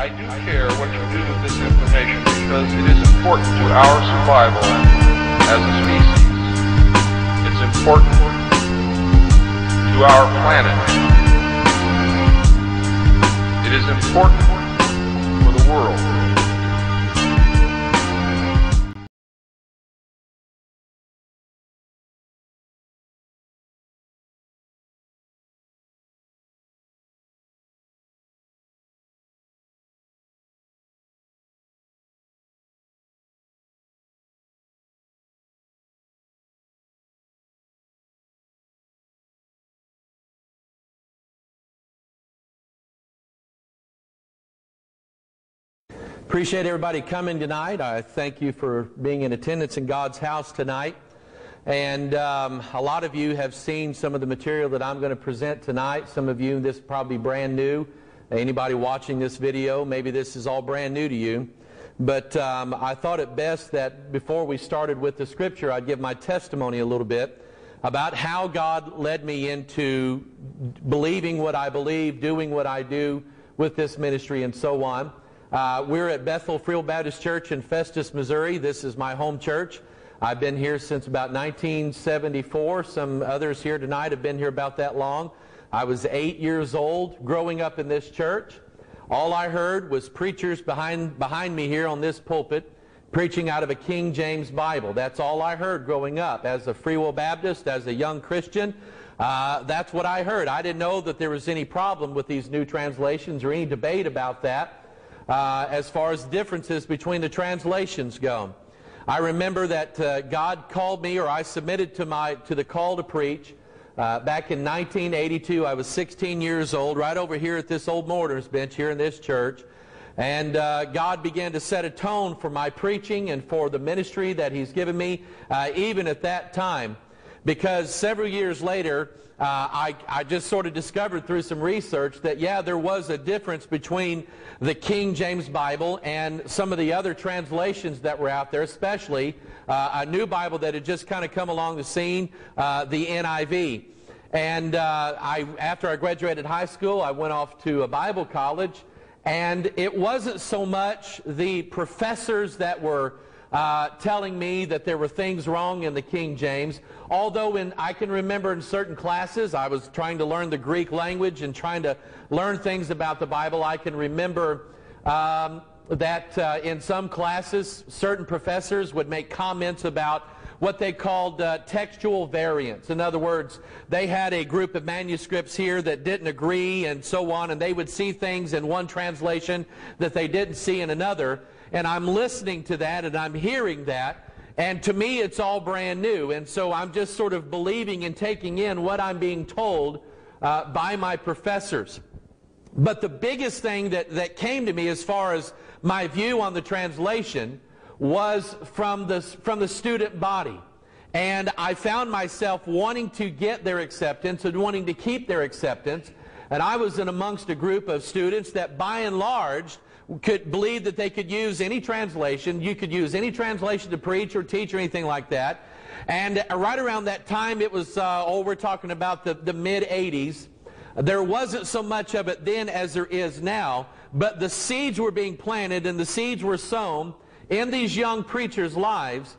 I do care what you do with this information because it is important to our survival as a species. It's important to our planet. It is important for the world. Appreciate everybody coming tonight. I thank you for being in attendance in God's house tonight. And a lot of you have seen some of the material that I'm going to present tonight. Some of you, this is probably brand new. Anybody watching this video, maybe this is all brand new to you. But I thought it best that before we started with the scripture, I'd give my testimony a little bit about how God led me into believing what I believe, doing what I do with this ministry and so on. We're at Bethel Free Will Baptist Church in Festus, Missouri. This is my home church. I've been here since about 1974. Some others here tonight have been here about that long. I was 8 years old growing up in this church. All I heard was preachers behind me here on this pulpit preaching out of a King James Bible. That's all I heard growing up as a Free Will Baptist, as a young Christian. That's what I heard. I didn't know that there was any problem with these new translations or any debate about that. As far as differences between the translations go. I remember that God called me, or I submitted to the call to preach back in 1982. I was 16 years old, right over here at this old mourners bench here in this church. And God began to set a tone for my preaching and for the ministry that He's given me, even at that time. Because several years later, I just sort of discovered through some research that, yeah, there was a difference between the King James Bible and some of the other translations that were out there, especially a new Bible that had just kind of come along the scene, the NIV. And after I graduated high school, I went off to a Bible college, and it wasn't so much the professors that were telling me that there were things wrong in the King James. Although I can remember in certain classes, I was trying to learn the Greek language and trying to learn things about the Bible. I can remember that in some classes, certain professors would make comments about what they called textual variants. In other words, they had a group of manuscripts here that didn't agree and so on, and they would see things in one translation that they didn't see in another. And I'm listening to that, and I'm hearing that, and to me it's all brand new. And so I'm just sort of believing and taking in what I'm being told by my professors. But the biggest thing that came to me as far as my view on the translation was from the student body. And I found myself wanting to get their acceptance and wanting to keep their acceptance. And I was in amongst a group of students that by and large could believe that they could use any translation. You could use any translation to preach or teach or anything like that. And right around that time, it was, we're talking about the mid-'80s. There wasn't so much of it then as there is now, but the seeds were being planted and the seeds were sown in these young preachers' lives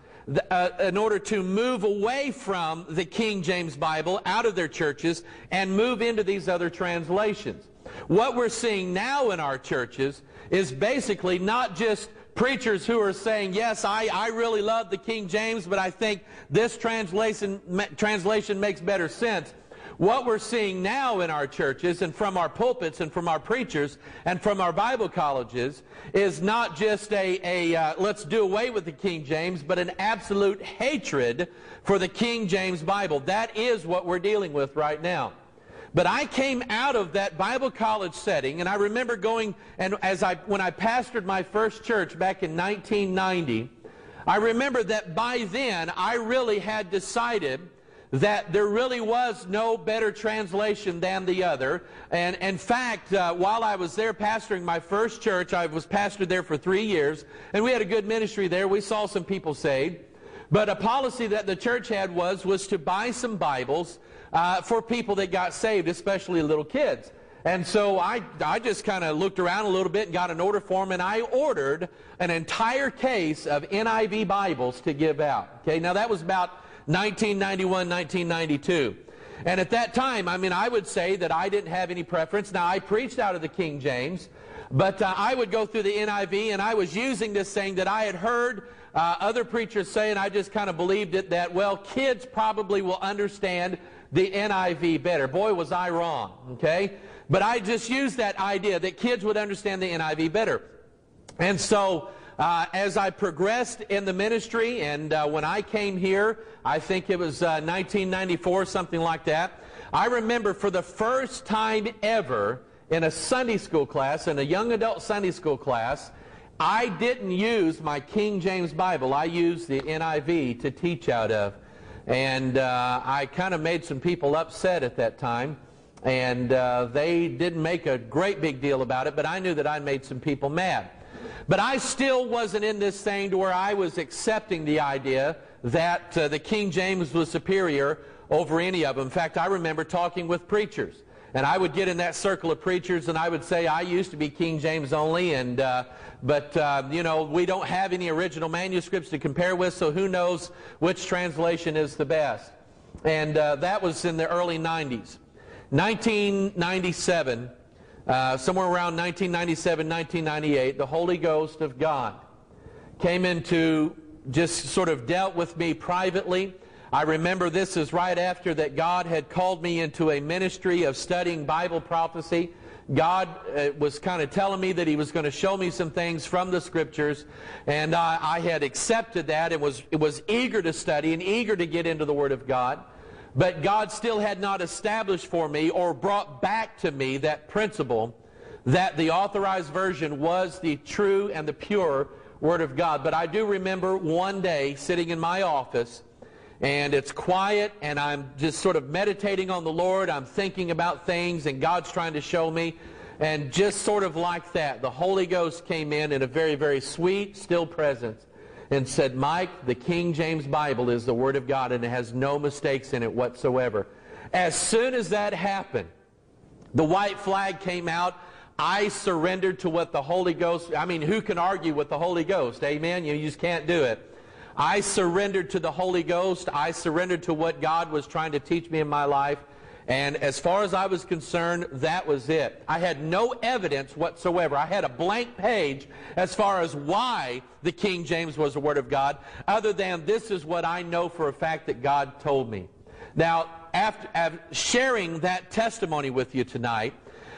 in order to move away from the King James Bible out of their churches and move into these other translations. What we're seeing now in our churches is basically not just preachers who are saying, yes, I really love the King James, but I think this translation makes better sense. What we're seeing now in our churches and from our pulpits and from our preachers and from our Bible colleges is not just a let's do away with the King James, but an absolute hatred for the King James Bible. That is what we're dealing with right now. But I came out of that Bible college setting, and I remember going, and when I pastored my first church back in 1990, I remember that by then I really had decided that there really was no better translation than the other. And in fact, while I was there pastoring my first church, I was pastored there for 3 years, and we had a good ministry there. We saw some people saved. But a policy that the church had was to buy some Bibles for people that got saved, especially little kids. And so I just kind of looked around a little bit and got an order form, and I ordered an entire case of NIV Bibles to give out. Okay, now that was about 1991, 1992. And at that time, I mean, I would say that I didn't have any preference. Now, I preached out of the King James, but I would go through the NIV, and I was using this thing that I had heard other preachers say, and I just kind of believed it, that, well, kids probably will understand the NIV better. Boy, was I wrong, okay? But I just used that idea that kids would understand the NIV better. And so as I progressed in the ministry, and when I came here, I think it was 1994, something like that, I remember for the first time ever in a Sunday school class, in a young adult Sunday school class, I didn't use my King James Bible. I used the NIV to teach out of. And I kind of made some people upset at that time. And they didn't make a great big deal about it, but I knew that I made some people mad. But I still wasn't in this thing to where I was accepting the idea that the King James was superior over any of them. In fact, I remember talking with preachers. And I would get in that circle of preachers, and I would say, I used to be King James only, and you know, we don't have any original manuscripts to compare with, so who knows which translation is the best. And that was in the early 90s. 1997, somewhere around 1997, 1998, the Holy Ghost of God came into, just sort of dealt with me privately. I remember this is right after that God had called me into a ministry of studying Bible prophecy. God was kind of telling me that He was going to show me some things from the Scriptures, and I had accepted that and was eager to study and eager to get into the Word of God. But God still had not established for me or brought back to me that principle that the authorized version was the true and the pure Word of God. But I do remember one day sitting in my office, and it's quiet, and I'm just sort of meditating on the Lord. I'm thinking about things, and God's trying to show me. And just sort of like that, the Holy Ghost came in a very, very sweet, still presence, and said, Mike, the King James Bible is the Word of God, and it has no mistakes in it whatsoever. As soon as that happened, the white flag came out. I surrendered to what the Holy Ghost, I mean, who can argue with the Holy Ghost? Amen? You just can't do it. I surrendered to the Holy Ghost. I surrendered to what God was trying to teach me in my life. And as far as I was concerned, that was it. I had no evidence whatsoever. I had a blank page as far as why the King James was the Word of God, other than this is what I know for a fact that God told me. Now, after sharing that testimony with you tonight,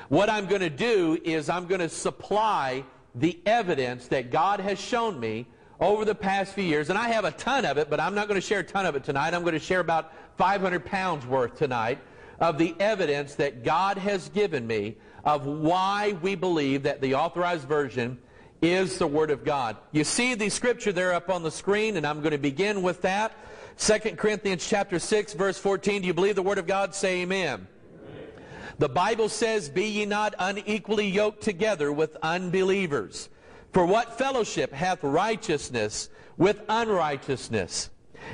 what I'm going to do is I'm going to supply the evidence that God has shown me over the past few years, and I have a ton of it, but I'm not going to share a ton of it tonight. I'm going to share about 500 pounds worth tonight of the evidence that God has given me of why we believe that the authorized version is the Word of God. You see the scripture there up on the screen, and I'm going to begin with that. 2 Corinthians chapter 6, verse 14. Do you believe the Word of God? Say amen. Amen. The Bible says, be ye not unequally yoked together with unbelievers. For what fellowship hath righteousness with unrighteousness?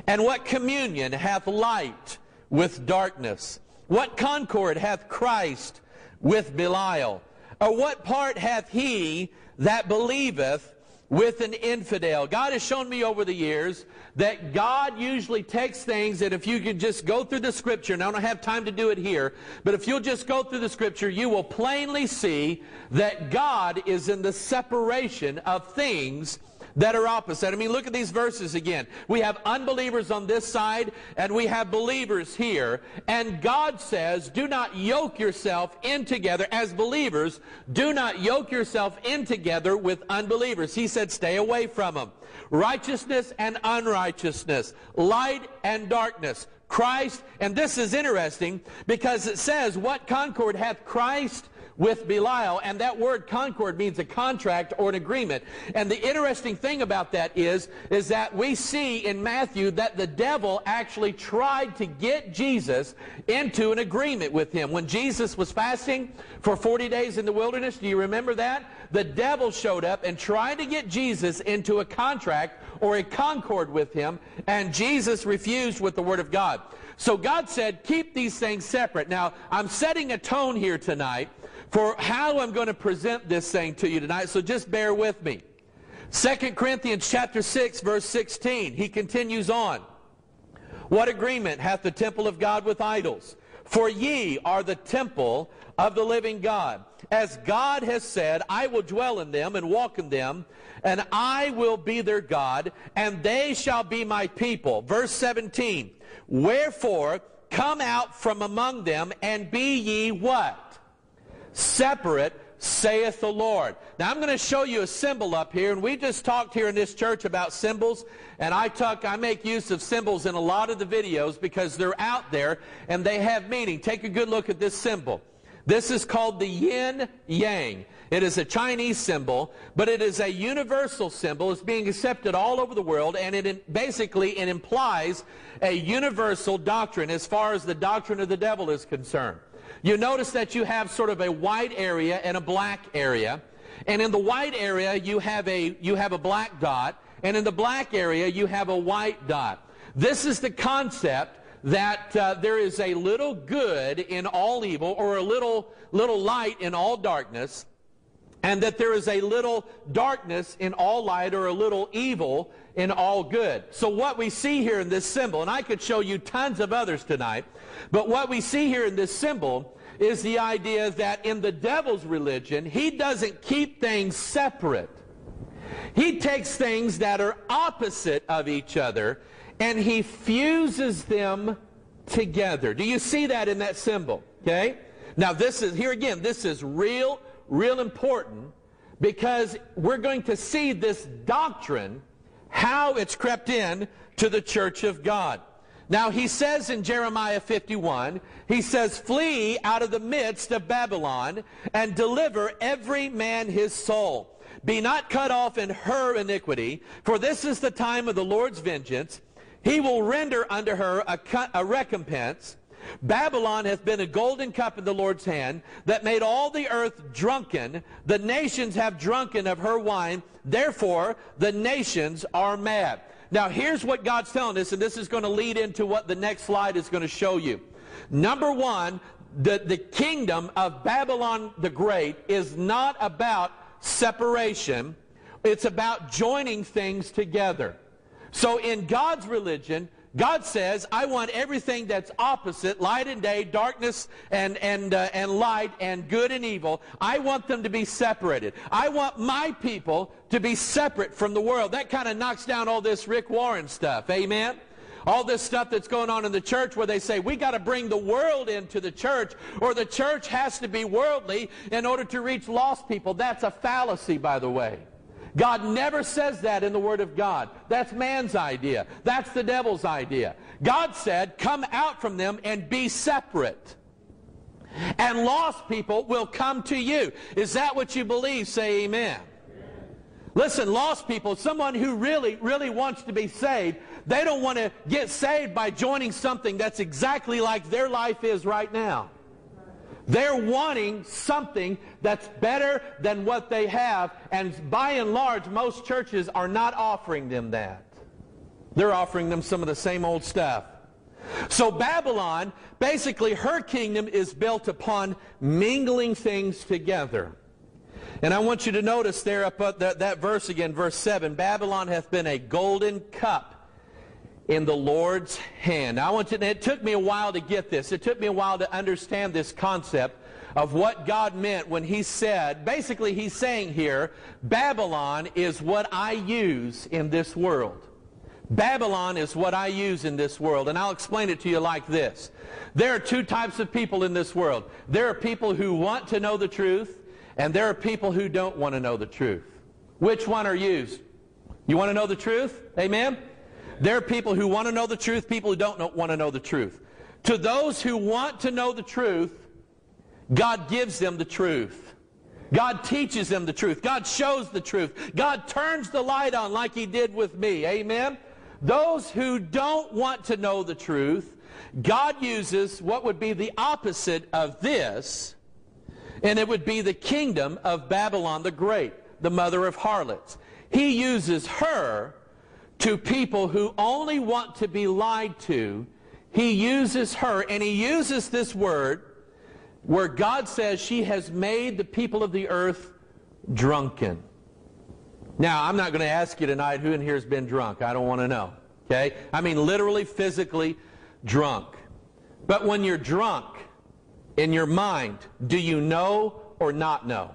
And what communion hath light with darkness? What concord hath Christ with Belial? Or what part hath he that believeth with an infidel? God has shown me over the years that God usually takes things that if you could just go through the Scripture, and I don't have time to do it here, but if you'll just go through the Scripture, you will plainly see that God is in the separation of things that are opposite. I mean, look at these verses again. We have unbelievers on this side, and we have believers here. And God says, do not yoke yourself in together as believers. Do not yoke yourself in together with unbelievers. He said, stay away from them. Righteousness and unrighteousness, light and darkness, Christ. And this is interesting because it says, what concord hath Christ with Belial, and that word concord means a contract or an agreement. And the interesting thing about that is that we see in Matthew that the devil actually tried to get Jesus into an agreement with him. When Jesus was fasting for 40 days in the wilderness, do you remember that? The devil showed up and tried to get Jesus into a contract or a concord with him, and Jesus refused with the Word of God. So God said, keep these things separate. Now, I'm setting a tone here tonight for how I'm going to present this thing to you tonight, so just bear with me. 2 Corinthians chapter 6, verse 16, he continues on. What agreement hath the temple of God with idols? For ye are the temple of the living God. As God has said, I will dwell in them and walk in them, and I will be their God, and they shall be my people. Verse 17, wherefore come out from among them, and be ye what? Separate, saith the Lord. Now I'm going to show you a symbol up here, and we just talked here in this church about symbols, and I make use of symbols in a lot of the videos because they're out there and they have meaning. Take a good look at this symbol. This is called the yin yang. It is a Chinese symbol, but it is a universal symbol. It's being accepted all over the world, and it basically implies a universal doctrine as far as the doctrine of the devil is concerned. You notice that you have sort of a white area and a black area. And in the white area, you have a black dot. And in the black area, you have a white dot. This is the concept that there is a little good in all evil, or a little light in all darkness, and that there is a little darkness in all light, or a little evil in all good. So what we see here in this symbol, and I could show you tons of others tonight, but what we see here in this symbol is the idea that in the devil's religion, he doesn't keep things separate. He takes things that are opposite of each other, and he fuses them together. Do you see that in that symbol? Okay? Now this is, here again, this is real, real important, because we're going to see this doctrine, how it's crept in to the church of God. Now he says in Jeremiah 51, he says, flee out of the midst of Babylon, and deliver every man his soul. Be not cut off in her iniquity, for this is the time of the Lord's vengeance. He will render unto her a recompense. Babylon hath been a golden cup in the Lord's hand, that made all the earth drunken. The nations have drunken of her wine, therefore the nations are mad. Now here's what God's telling us, and this is going to lead into what the next slide is going to show you. Number one, the kingdom of Babylon the Great is not about separation. It's about joining things together. So in God's religion, God says, I want everything that's opposite, light and day, darkness and light, and good and evil. I want them to be separated. I want my people to be separate from the world. That kind of knocks down all this Rick Warren stuff. Amen? All this stuff that's going on in the church where they say, we got to bring the world into the church, or the church has to be worldly in order to reach lost people. That's a fallacy, by the way. God never says that in the Word of God. That's man's idea. That's the devil's idea. God said, come out from them and be separate, and lost people will come to you. Is that what you believe? Say amen. Listen, lost people, someone who really, really wants to be saved, they don't want to get saved by joining something that's exactly like their life is right now. They're wanting something that's better than what they have, and by and large, most churches are not offering them that. They're offering them some of the same old stuff. So Babylon, basically her kingdom is built upon mingling things together. And I want you to notice there up at that verse again, verse 7, Babylon hath been a golden cup in the Lord's hand. Now, it took me a while to get this. It took me a while to understand this concept of what God meant when he said, basically he's saying here, Babylon is what I use in this world. Babylon is what I use in this world. And I'll explain it to you like this. There are two types of people in this world. There are people who want to know the truth, and there are people who don't want to know the truth. Which one are you? You want to know the truth? Amen? There are people who want to know the truth, people who don't want to know the truth. To those who want to know the truth, God gives them the truth. God teaches them the truth. God shows the truth. God turns the light on like he did with me. Amen? Those who don't want to know the truth, God uses what would be the opposite of this, and it would be the kingdom of Babylon the Great, the mother of harlots. He uses her to people who only want to be lied to. He uses her, and he uses this word where God says she has made the people of the earth drunken. Now, I'm not going to ask you tonight who in here has been drunk. I don't want to know. Okay? I mean literally, physically drunk. But when you're drunk in your mind, do you know or not know?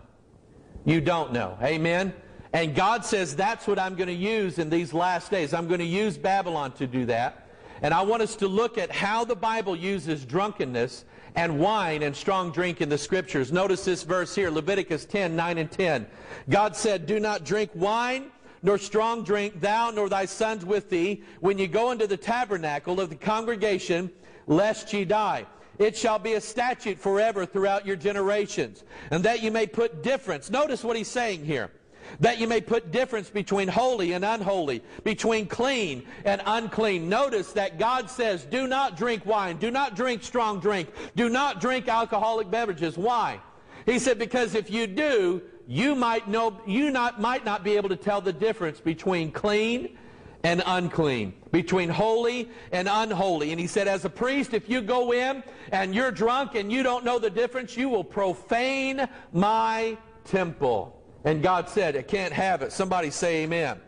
You don't know. Amen? And God says that's what I'm going to use in these last days. I'm going to use Babylon to do that. And I want us to look at how the Bible uses drunkenness and wine and strong drink in the Scriptures. Notice this verse here, Leviticus 10, 9 and 10. God said, do not drink wine nor strong drink, thou nor thy sons with thee, when ye go into the tabernacle of the congregation, lest ye die. It shall be a statute forever throughout your generations, and that you may put difference. Notice what he's saying here. That you may put difference between holy and unholy, between clean and unclean. Notice that God says, do not drink wine, do not drink strong drink, do not drink alcoholic beverages. Why? He said, because if you do, you might not be able to tell the difference between clean and unclean, between holy and unholy. And he said, as a priest, if you go in and you're drunk and you don't know the difference, you will profane my temple. And God said, I can't have it. Somebody say amen.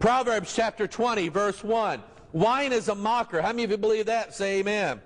Proverbs chapter 20, verse 1. Wine is a mocker. How many of you believe that? Say amen.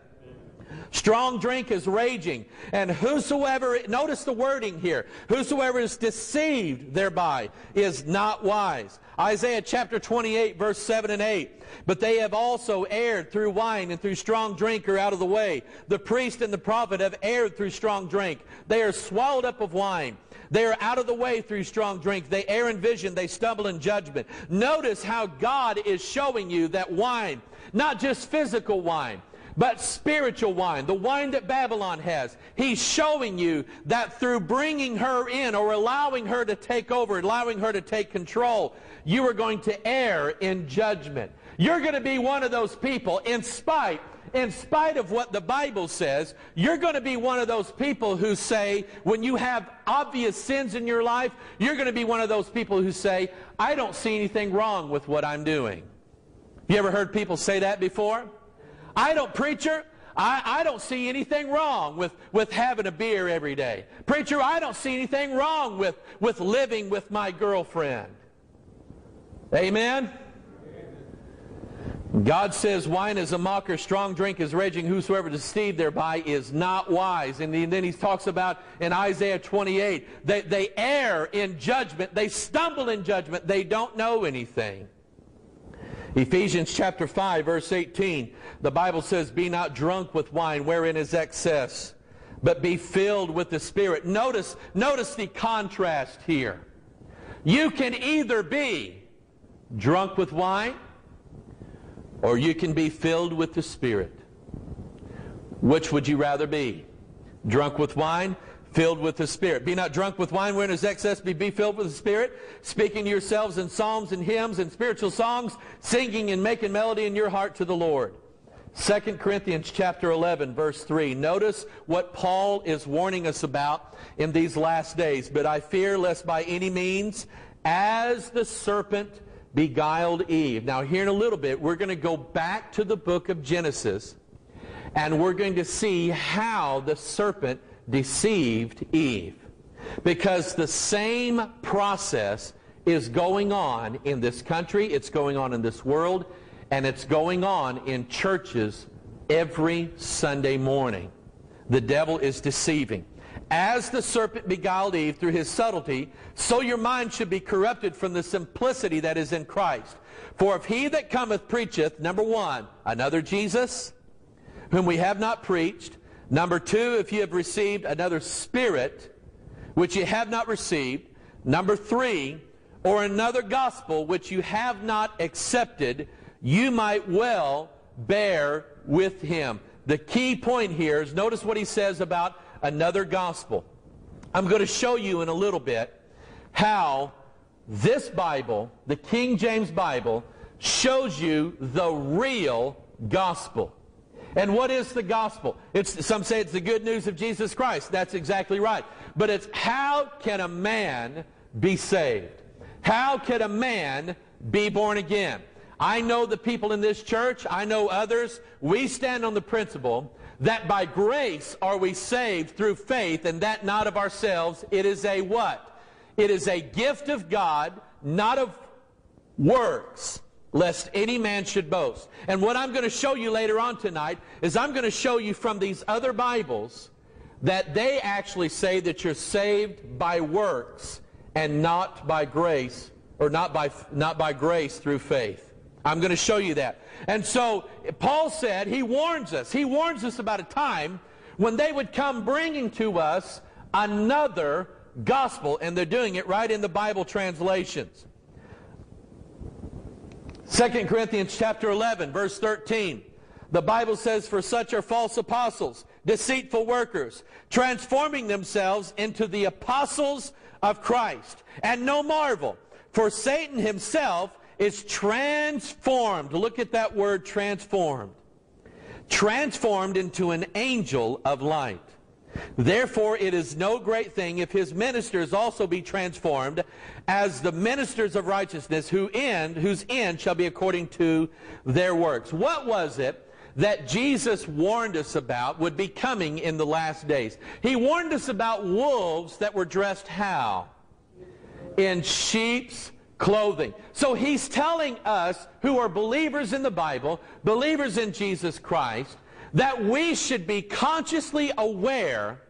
Strong drink is raging. And whosoever, notice the wording here, whosoever is deceived thereby is not wise. Isaiah chapter 28, verse 7 and 8. But they have also erred through wine, and through strong drink are out of the way. The priest and the prophet have erred through strong drink. They are swallowed up of wine. They are out of the way through strong drink. They err in vision. They stumble in judgment. Notice how God is showing you that wine, not just physical wine, but spiritual wine, the wine that Babylon has. He's showing you that through bringing her in or allowing her to take over, allowing her to take control, you are going to err in judgment. You're going to be one of those people, in spite of what the Bible says, you're going to be one of those people who say, when you have obvious sins in your life, you're going to be one of those people who say, I don't see anything wrong with what I'm doing. You ever heard people say that before? Preacher, I don't see anything wrong with having a beer every day. Preacher, I don't see anything wrong with living with my girlfriend. Amen? God says, wine is a mocker, strong drink is raging, whosoever deceived thereby is not wise. And then he talks about in Isaiah 28, they err in judgment, they stumble in judgment, they don't know anything. Ephesians chapter 5, verse 18, the Bible says, be not drunk with wine, wherein is excess, but be filled with the Spirit. Notice the contrast here. You can either be drunk with wine, or you can be filled with the Spirit. Which would you rather be? Drunk with wine, filled with the Spirit. Be not drunk with wine wherein is excess, but be filled with the Spirit, speaking to yourselves in psalms and hymns and spiritual songs, singing and making melody in your heart to the Lord. 2 Corinthians chapter 11, verse 3. Notice what Paul is warning us about in these last days. But I fear lest by any means, as the serpent beguiled Eve. Now here in a little bit, we're going to go back to the book of Genesis, and we're going to see how the serpent deceived Eve, because the same process is going on in this country, it's going on in this world, and it's going on in churches every Sunday morning. The devil is deceiving. As the serpent beguiled Eve through his subtlety, so your mind should be corrupted from the simplicity that is in Christ. For if he that cometh preacheth, number one, another Jesus, whom we have not preached, number two, if you have received another spirit, which you have not received. Number three, or another gospel, which you have not accepted, you might well bear with him. The key point here is, notice what he says about another gospel. I'm going to show you in a little bit how this Bible, the King James Bible, shows you the real gospel. And what is the gospel? Some say it's the good news of Jesus Christ. That's exactly right. But it's, how can a man be saved? How can a man be born again? I know the people in this church. I know others. We stand on the principle that by grace are we saved through faith, and that not of ourselves. It is a what? It is a gift of God, not of works, lest any man should boast. And what I'm going to show you later on tonight is I'm going to show you from these other Bibles that they actually say that you're saved by works and not by grace, or not by grace through faith. I'm going to show you that. And so Paul said, he warns us. He warns us about a time when they would come bringing to us another gospel, and they're doing it right in the Bible translations. 2 Corinthians chapter 11, verse 13. The Bible says, "For such are false apostles, deceitful workers, transforming themselves into the apostles of Christ. And no marvel, for Satan himself is transformed." Look at that word, transformed. "Transformed into an angel of light. Therefore it is no great thing if his ministers also be transformed as the ministers of righteousness, whose end shall be according to their works." What was it that Jesus warned us about would be coming in the last days? He warned us about wolves that were dressed how? In sheep's clothing. So he's telling us who are believers in the Bible, believers in Jesus Christ, that we should be consciously aware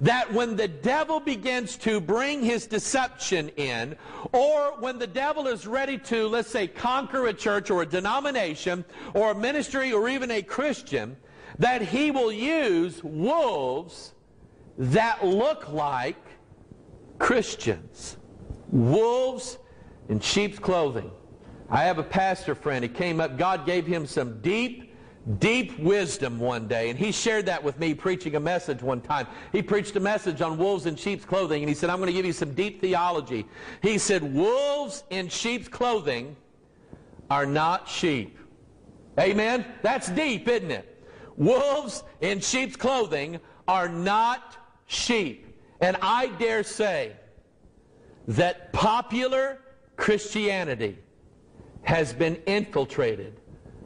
that when the devil begins to bring his deception in, or when the devil is ready to, let's say, conquer a church or a denomination or a ministry or even a Christian, that he will use wolves that look like Christians. Wolves in sheep's clothing. I have a pastor friend. He came up. God gave him some deep wisdom one day, and he shared that with me preaching a message one time. He preached a message on wolves in sheep's clothing, and he said, "I'm going to give you some deep theology." He said, "Wolves in sheep's clothing are not sheep." Amen? That's deep, isn't it? Wolves in sheep's clothing are not sheep. And I dare say that popular Christianity has been infiltrated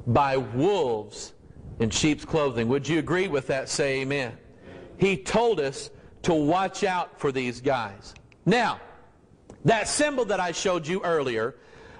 by wolves in sheep's clothing. Would you agree with that? Say amen. He told us to watch out for these guys. Now, that symbol that I showed you earlier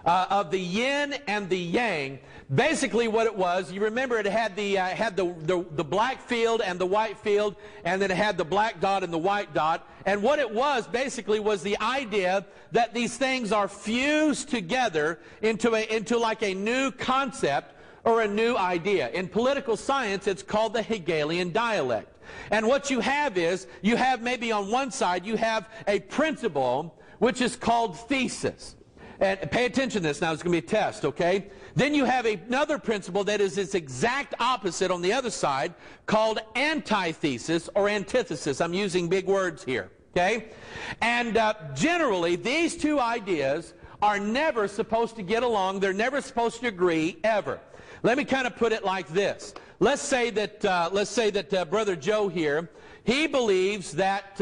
of the yin and the yang, basically what it was, you remember it had the black field and the white field, and then it had the black dot and the white dot. And what it was basically was the idea that these things are fused together into like a new concept or a new idea. In political science, it's called the Hegelian dialect. And what you have is, you have maybe on one side, you have a principle which is called thesis. And pay attention to this now, it's going to be a test, okay? Then you have another principle that is its exact opposite on the other side, called antithesis or antithesis. I'm using big words here, okay? And generally, these two ideas are never supposed to get along. They're never supposed to agree, ever. Let me kind of put it like this. Let's say that Brother Joe here, he believes that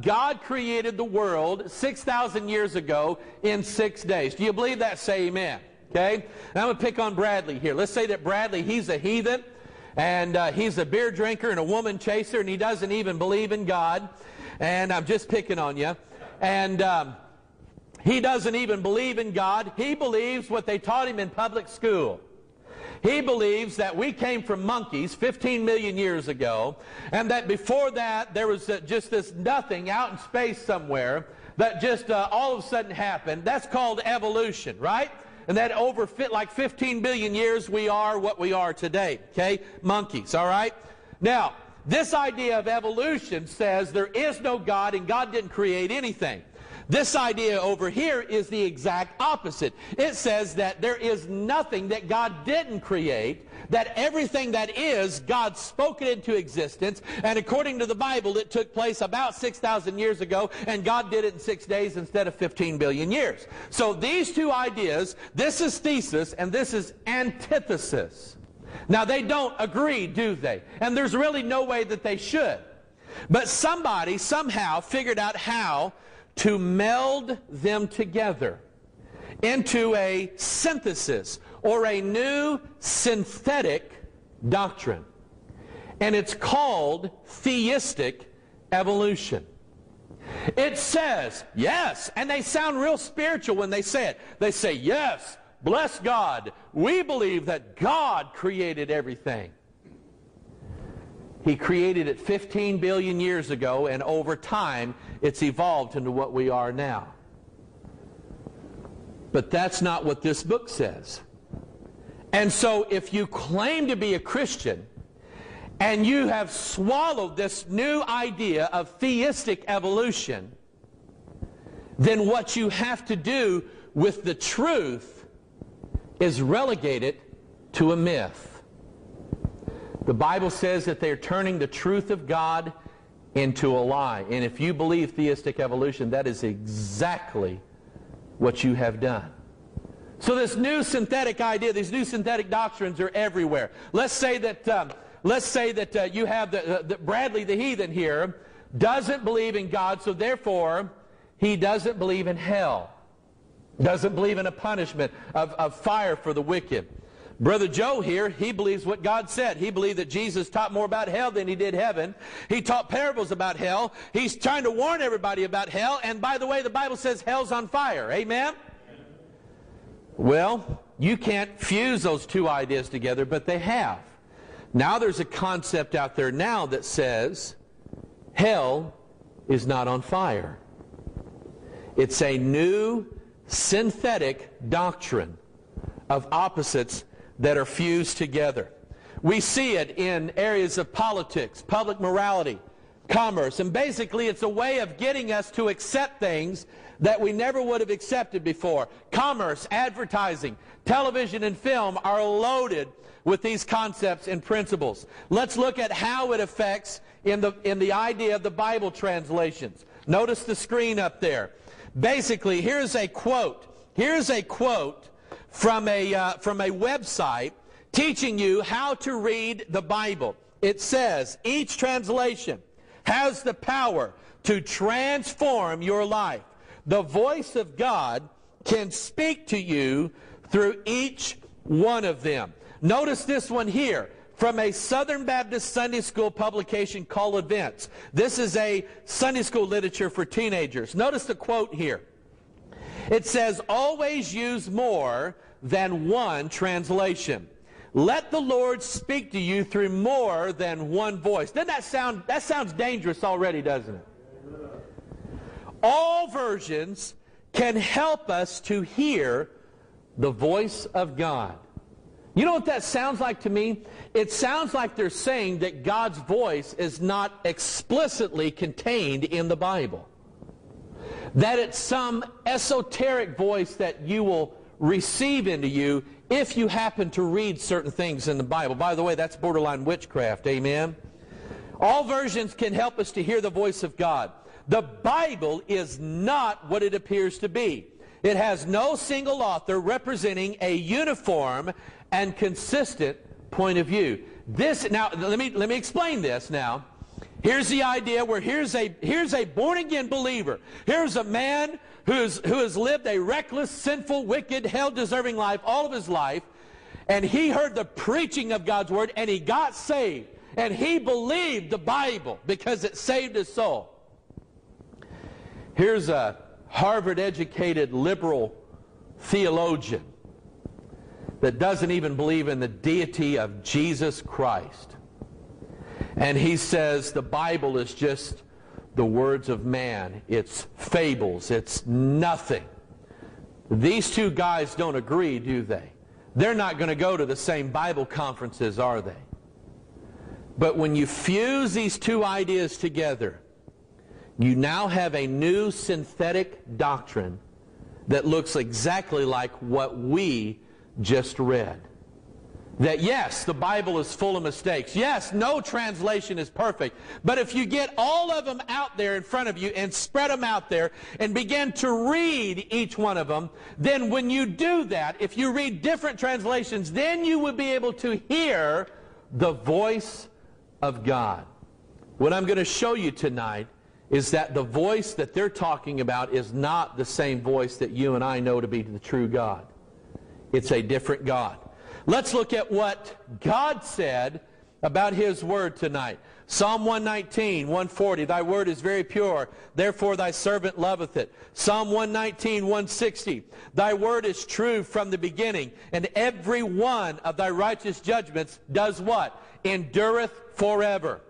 God created the world 6,000 years ago in 6 days. Do you believe that? Say amen. Okay? And I'm going to pick on Bradley here. Let's say that Bradley, he's a heathen, and he's a beer drinker and a woman chaser, and he doesn't even believe in God. And I'm just picking on you. And he doesn't even believe in God. He believes what they taught him in public school. He believes that we came from monkeys 15 million years ago, and that before that there was just this nothing out in space somewhere that just all of a sudden happened. That's called evolution, right? And that over like 15 billion years we are what we are today, okay? Monkeys, all right? Now, this idea of evolution says there is no God and God didn't create anything. This idea over here is the exact opposite. It says that there is nothing that God didn't create, that everything that is, God spoke it into existence, and according to the Bible, it took place about 6,000 years ago, and God did it in 6 days instead of 15 billion years. So these two ideas, this is thesis and this is antithesis. Now, they don't agree, do they? And there's really no way that they should. But somebody somehow figured out how to meld them together. into a synthesis or a new synthetic doctrine. And it's called theistic evolution. It says, yes, and they sound real spiritual when they say it. They say, yes, bless God. We believe that God created everything. He created it 15 billion years ago, and over time, it's evolved into what we are now. But that's not what this book says. And so if you claim to be a Christian, and you have swallowed this new idea of theistic evolution, then what you have to do with the truth is relegate it to a myth. The Bible says that they're turning the truth of God into a lie. And if you believe theistic evolution, that is exactly what you have done. So this new synthetic idea, these new synthetic doctrines are everywhere. Let's say that... you have Bradley the heathen here doesn't believe in God, so therefore he doesn't believe in hell, doesn't believe in a punishment of fire for the wicked. Brother Joe here, he believes what God said. He believed that Jesus taught more about hell than he did heaven. He taught parables about hell. He's trying to warn everybody about hell. And by the way, the Bible says hell's on fire. Amen? Well, you can't fuse those two ideas together, but they have. Now there's a concept out there now that says hell is not on fire. It's a new synthetic doctrine of opposites that are fused together. We see it in areas of politics, public morality, commerce, and basically it's a way of getting us to accept things that we never would have accepted before. Commerce, advertising, television and film are loaded with these concepts and principles. Let's look at how it affects in the idea of the Bible translations. Notice the screen up there. Basically, here's a quote. Here's a quote from a website teaching you how to read the Bible. It says, each translation has the power to transform your life. The voice of God can speak to you through each one of them. Notice this one here from a Southern Baptist Sunday School publication called Events. This is a Sunday school literature for teenagers. Notice the quote here. It says, always use more than one translation. Let the Lord speak to you through more than one voice. Doesn't that sounds dangerous already, doesn't it? All versions can help us to hear the voice of God. You know what that sounds like to me? It sounds like they're saying that God's voice is not explicitly contained in the Bible. That it's some esoteric voice that you will receive into you if you happen to read certain things in the Bible. By the way, that's borderline witchcraft. Amen? All versions can help us to hear the voice of God. The Bible is not what it appears to be. It has no single author representing a uniform and consistent point of view. This, now, let me explain this now. Here's the idea where here's a born-again believer. Here's a man who has lived a reckless, sinful, wicked, hell-deserving life all of his life, and he heard the preaching of God's Word, and he got saved, and he believed the Bible because it saved his soul. Here's a Harvard-educated liberal theologian that doesn't even believe in the deity of Jesus Christ. And he says the Bible is just the words of man. It's fables. It's nothing. These two guys don't agree, do they? They're not going to go to the same Bible conferences, are they? But when you fuse these two ideas together, you now have a new synthetic doctrine that looks exactly like what we just read. That yes, the Bible is full of mistakes. Yes, no translation is perfect. But if you get all of them out there in front of you and spread them out there and begin to read each one of them, then when you do that, if you read different translations, then you will be able to hear the voice of God. What I'm going to show you tonight is that the voice that they're talking about is not the same voice that you and I know to be the true God. It's a different God. Let's look at what God said about His Word tonight. Psalm 119, 140, Thy Word is very pure, therefore Thy servant loveth it. Psalm 119, 160, Thy Word is true from the beginning, and every one of Thy righteous judgments does what? Endureth forever.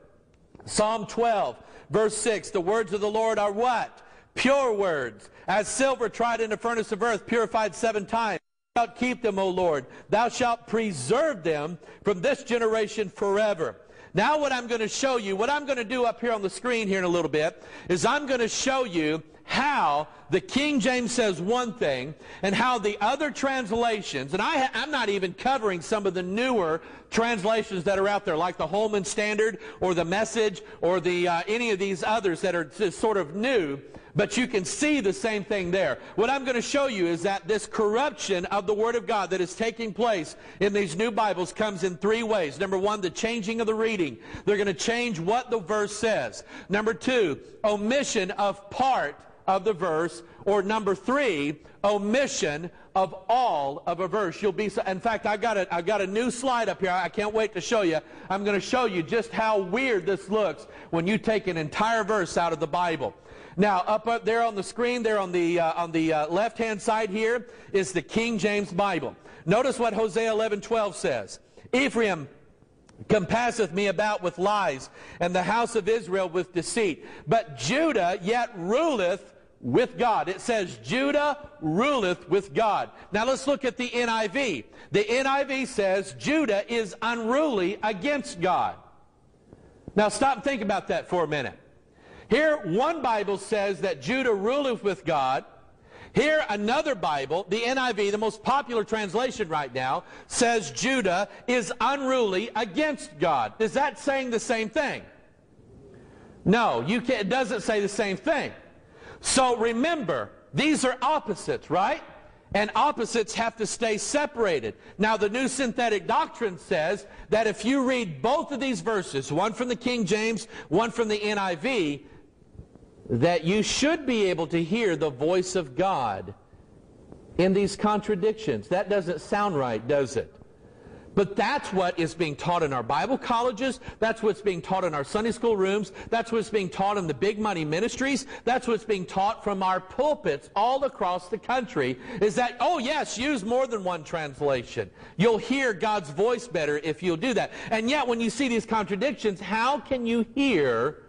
Psalm 12, verse 6, the words of the Lord are what? Pure words, as silver tried in the furnace of earth, purified 7 times. Thou shalt keep them, O Lord. Thou shalt preserve them from this generation forever. Now what I'm going to show you, what I'm going to do up here on the screen here in a little bit, is I'm going to show you how the King James says one thing and how the other translations, and I'm not even covering some of the newer translations that are out there, like the Holman Standard or the Message or the any of these others that are just sort of new, but you can see the same thing there. What I'm going to show you is that this corruption of the Word of God that is taking place in these new Bibles comes in 3 ways. Number 1, the changing of the reading. They're going to change what the verse says. Number 2, omission of part of the verse. Or number 3, omission of all of a verse. You'll be, in fact, I've got a new slide up here. I can't wait to show you. I'm going to show you just how weird this looks when you take an entire verse out of the Bible. Now, up there on the screen, there on the left-hand side here, is the King James Bible. Notice what Hosea 11:12 says. Ephraim compasseth me about with lies, and the house of Israel with deceit. But Judah yet ruleth with God. It says, Judah ruleth with God. Now let's look at the NIV. The NIV says, Judah is unruly against God. Now stop and think about that for a minute. Here, one Bible says that Judah ruleth with God. Here, another Bible, the NIV, the most popular translation right now, says Judah is unruly against God. Is that saying the same thing? No, you can't, it doesn't say the same thing. So remember, these are opposites, right? And opposites have to stay separated. Now, the New Synthetic Doctrine says that if you read both of these verses, one from the King James, one from the NIV, that you should be able to hear the voice of God in these contradictions. That doesn't sound right, does it? But that's what is being taught in our Bible colleges. That's what's being taught in our Sunday school rooms. That's what's being taught in the big money ministries. That's what's being taught from our pulpits all across the country, is that, oh yes, use more than one translation. You'll hear God's voice better if you'll do that. And yet when you see these contradictions, how can you hear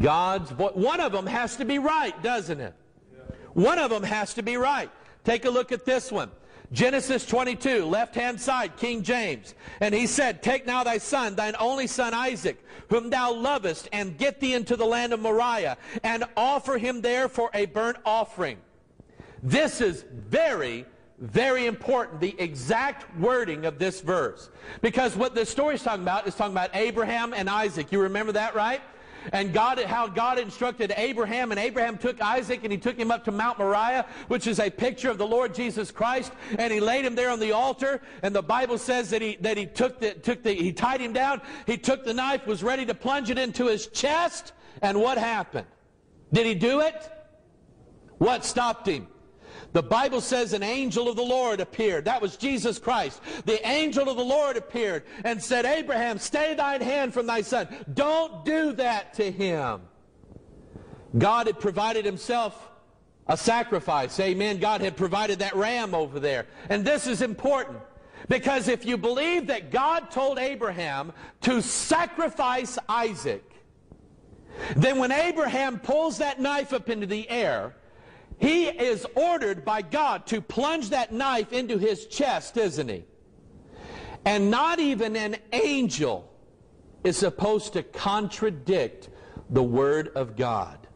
God's voice? One of them has to be right, doesn't it? Yeah. One of them has to be right. Take a look at this one. Genesis 22, left-hand side, King James. And he said, Take now thy son, thine only son Isaac, whom thou lovest, and get thee into the land of Moriah, and offer him there for a burnt offering. This is very, very important, the exact wording of this verse. Because what this story is talking about Abraham and Isaac. You remember that, right? And God, how God instructed Abraham, and Abraham took Isaac and he took him up to Mount Moriah, which is a picture of the Lord Jesus Christ, and he laid him there on the altar, and the Bible says that he tied him down, he took the knife, was ready to plunge it into his chest, and what happened? Did he do it? What stopped him? The Bible says an angel of the Lord appeared. That was Jesus Christ. The angel of the Lord appeared and said, Abraham, stay thine hand from thy son. Don't do that to him. God had provided himself a sacrifice. Amen. God had provided that ram over there. And this is important, because if you believe that God told Abraham to sacrifice Isaac, then when Abraham pulls that knife up into the air, he is ordered by God to plunge that knife into his chest, isn't he? And not even an angel is supposed to contradict the Word of God.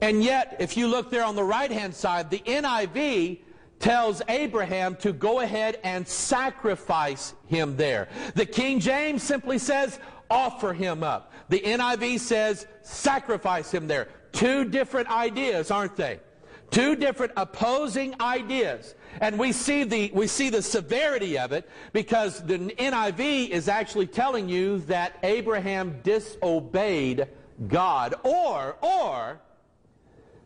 And yet, if you look there on the right-hand side, the NIV tells Abraham to go ahead and sacrifice him there. The King James simply says, offer him up. The NIV says, sacrifice him there. Two different ideas, aren't they? Two different opposing ideas. And we see the severity of it, because the NIV is actually telling you that Abraham disobeyed God, or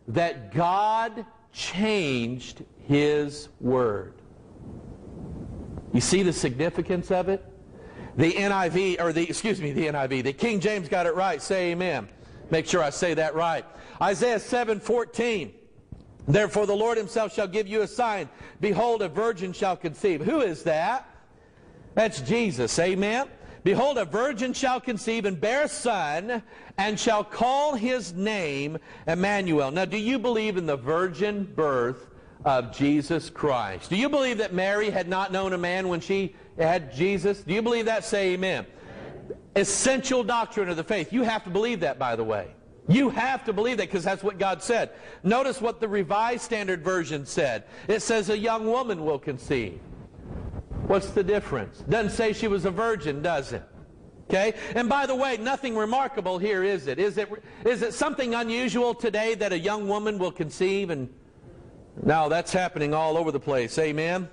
that God changed His Word. You see the significance of it? The NIV, or the, excuse me, the NIV, the King James got it right. Say amen. Make sure I say that right. Isaiah 7:14. Therefore the Lord Himself shall give you a sign. Behold, a virgin shall conceive. Who is that? That's Jesus. Amen. Behold, a virgin shall conceive and bear a son, and shall call his name Emmanuel. Now, do you believe in the virgin birth of Jesus Christ? Do you believe that Mary had not known a man when she had Jesus? Do you believe that? Say amen. Essential doctrine of the faith. You have to believe that, by the way. You have to believe that because that's what God said. Notice what the Revised Standard Version said. It says a young woman will conceive. What's the difference? Doesn't say she was a virgin, does it? Okay? And by the way, nothing remarkable here, is it? Is it something unusual today that a young woman will conceive? And now that's happening all over the place. Amen?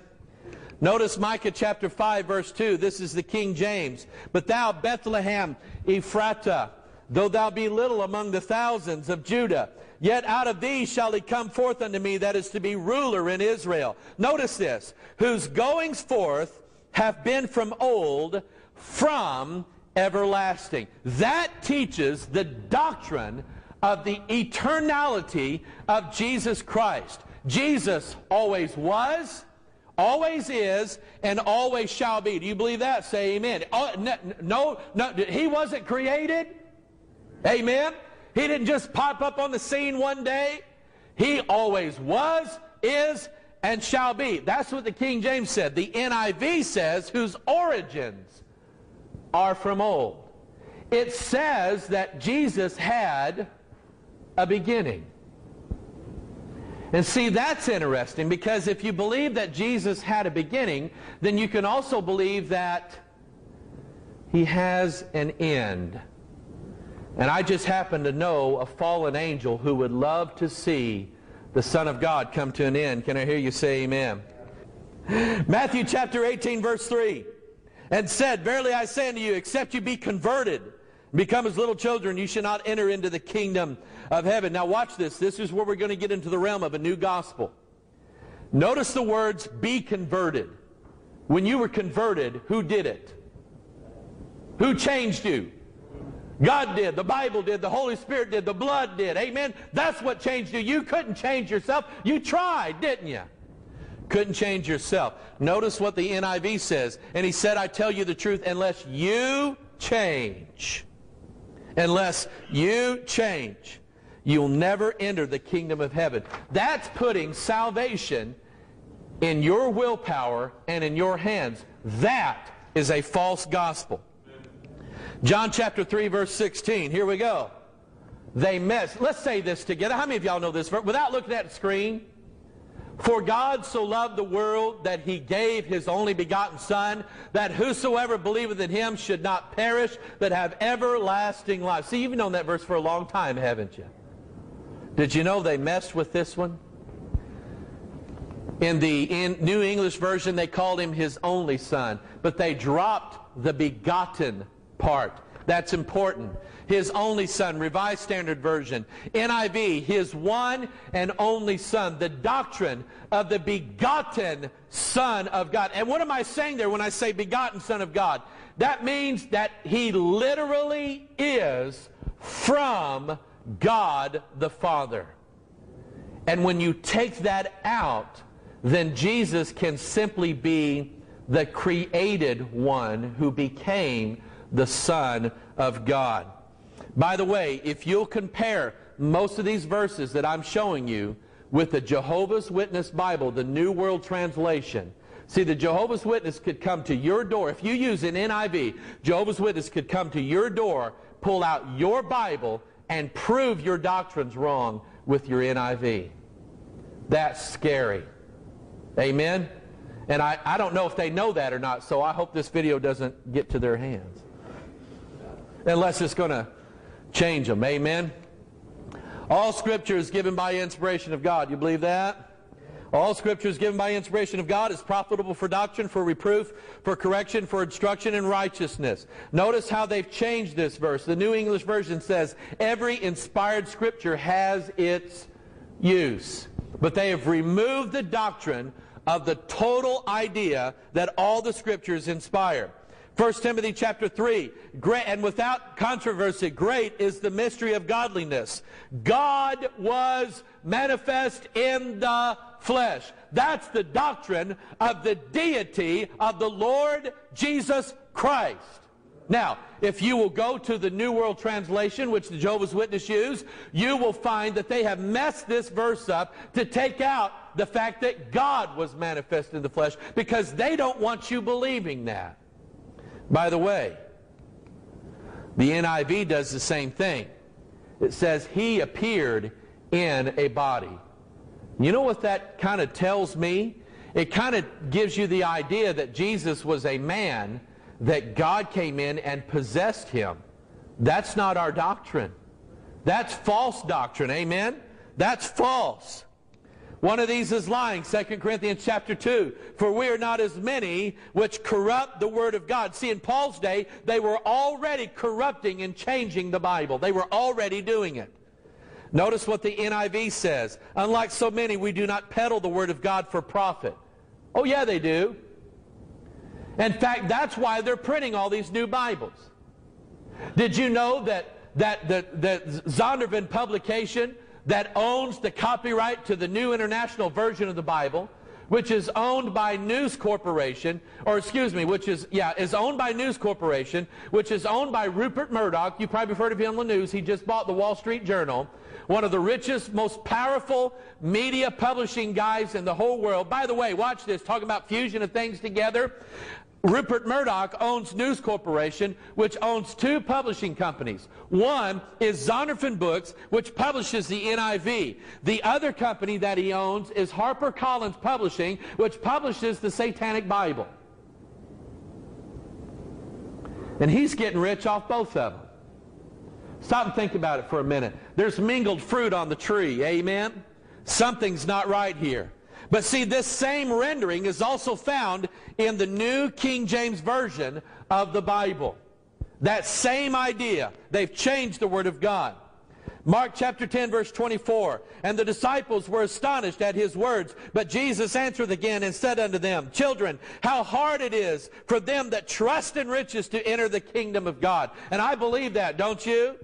Notice Micah chapter 5, verse 2. This is the King James. But thou, Bethlehem Ephratah, though thou be little among the thousands of Judah, yet out of thee shall he come forth unto me that is to be ruler in Israel. Notice this. Whose goings forth have been from old, from everlasting. That teaches the doctrine of the eternality of Jesus Christ. Jesus always was, always is, and always shall be. Do you believe that? Say amen. No, He wasn't created. Amen. He didn't just pop up on the scene one day. He always was, is, and shall be. That's what the King James said. The NIV says, whose origins are from old. It says that Jesus had a beginning. And see, that's interesting, because if you believe that Jesus had a beginning, then you can also believe that He has an end. And I just happen to know a fallen angel who would love to see the Son of God come to an end. Can I hear you say amen? Matthew chapter 18, verse 3. And said, verily I say unto you, except you be converted, become as little children, you shall not enter into the kingdom of heaven. Now watch this. This is where we're going to get into the realm of a new gospel. Notice the words, be converted. When you were converted, who did it? Who changed you? God did, the Bible did, the Holy Spirit did, the blood did. Amen? That's what changed you. You couldn't change yourself. You tried, didn't you? Couldn't change yourself. Notice what the NIV says. And he said, I tell you the truth, unless you change, you'll never enter the kingdom of heaven. That's putting salvation in your willpower and in your hands. That is a false gospel. John chapter 3, verse 16. Here we go. They messed. Let's say this together. How many of y'all know this verse? Without looking at the screen. For God so loved the world that He gave His only begotten Son, that whosoever believeth in Him should not perish, but have everlasting life. See, you've known that verse for a long time, haven't you? Did you know they messed with this one? In the New English Version, they called Him His only Son, but they dropped the begotten part. That's important. His only Son, Revised Standard Version. NIV, His one and only Son. The doctrine of the begotten Son of God. And what am I saying there when I say begotten Son of God? That means that He literally is from God the Father. And when you take that out, then Jesus can simply be the created one who became the Son of God. By the way, if you'll compare most of these verses that I'm showing you with the Jehovah's Witness Bible, the New World Translation, see, the Jehovah's Witness could come to your door. If you use an NIV, Jehovah's Witness could come to your door, pull out your Bible, and prove your doctrines wrong with your NIV. That's scary. Amen? And I don't know if they know that or not, so I hope this video doesn't get to their hands. Unless it's going to change them. Amen? All Scripture is given by inspiration of God. You believe that? All Scripture is given by inspiration of God, is profitable for doctrine, for reproof, for correction, for instruction in righteousness. Notice how they've changed this verse. The New English Version says, every inspired Scripture has its use. But they have removed the doctrine of the total idea that all the Scriptures inspire. 1 Timothy chapter 3, and without controversy, great is the mystery of godliness. God was manifest in the flesh. That's the doctrine of the deity of the Lord Jesus Christ. Now, if you will go to the New World Translation, which the Jehovah's Witnesses use, you will find that they have messed this verse up to take out the fact that God was manifest in the flesh, because they don't want you believing that. By the way, the NIV does the same thing. It says, he appeared in a body. You know what that kind of tells me? It kind of gives you the idea that Jesus was a man, that God came in and possessed him. That's not our doctrine. That's false doctrine, amen? That's false. One of these is lying, 2 Corinthians chapter 2. For we are not as many which corrupt the word of God. See, in Paul's day, they were already corrupting and changing the Bible. They were already doing it. Notice what the NIV says. Unlike so many, we do not peddle the word of God for profit. Oh, yeah, they do. In fact, that's why they're printing all these new Bibles. Did you know that Zondervan publication that owns the copyright to the New International Version of the Bible, which is owned by News Corporation, or excuse me, is owned by News Corporation, which is owned by Rupert Murdoch. You probably heard of him on the news. He just bought the Wall Street Journal, one of the richest, most powerful media publishing guys in the whole world. By the way, watch this, talking about fusion of things together. Rupert Murdoch owns News Corporation, which owns two publishing companies. One is Zondervan Books, which publishes the NIV. The other company that he owns is HarperCollins Publishing, which publishes the Satanic Bible. And he's getting rich off both of them. Stop and think about it for a minute. There's mingled fruit on the tree, amen? Something's not right here. But see, this same rendering is also found in the New King James Version of the Bible. That same idea. They've changed the Word of God. Mark chapter 10, verse 24. And the disciples were astonished at his words. But Jesus answered again and said unto them, Children, how hard it is for them that trust in riches to enter the kingdom of God. And I believe that, don't you?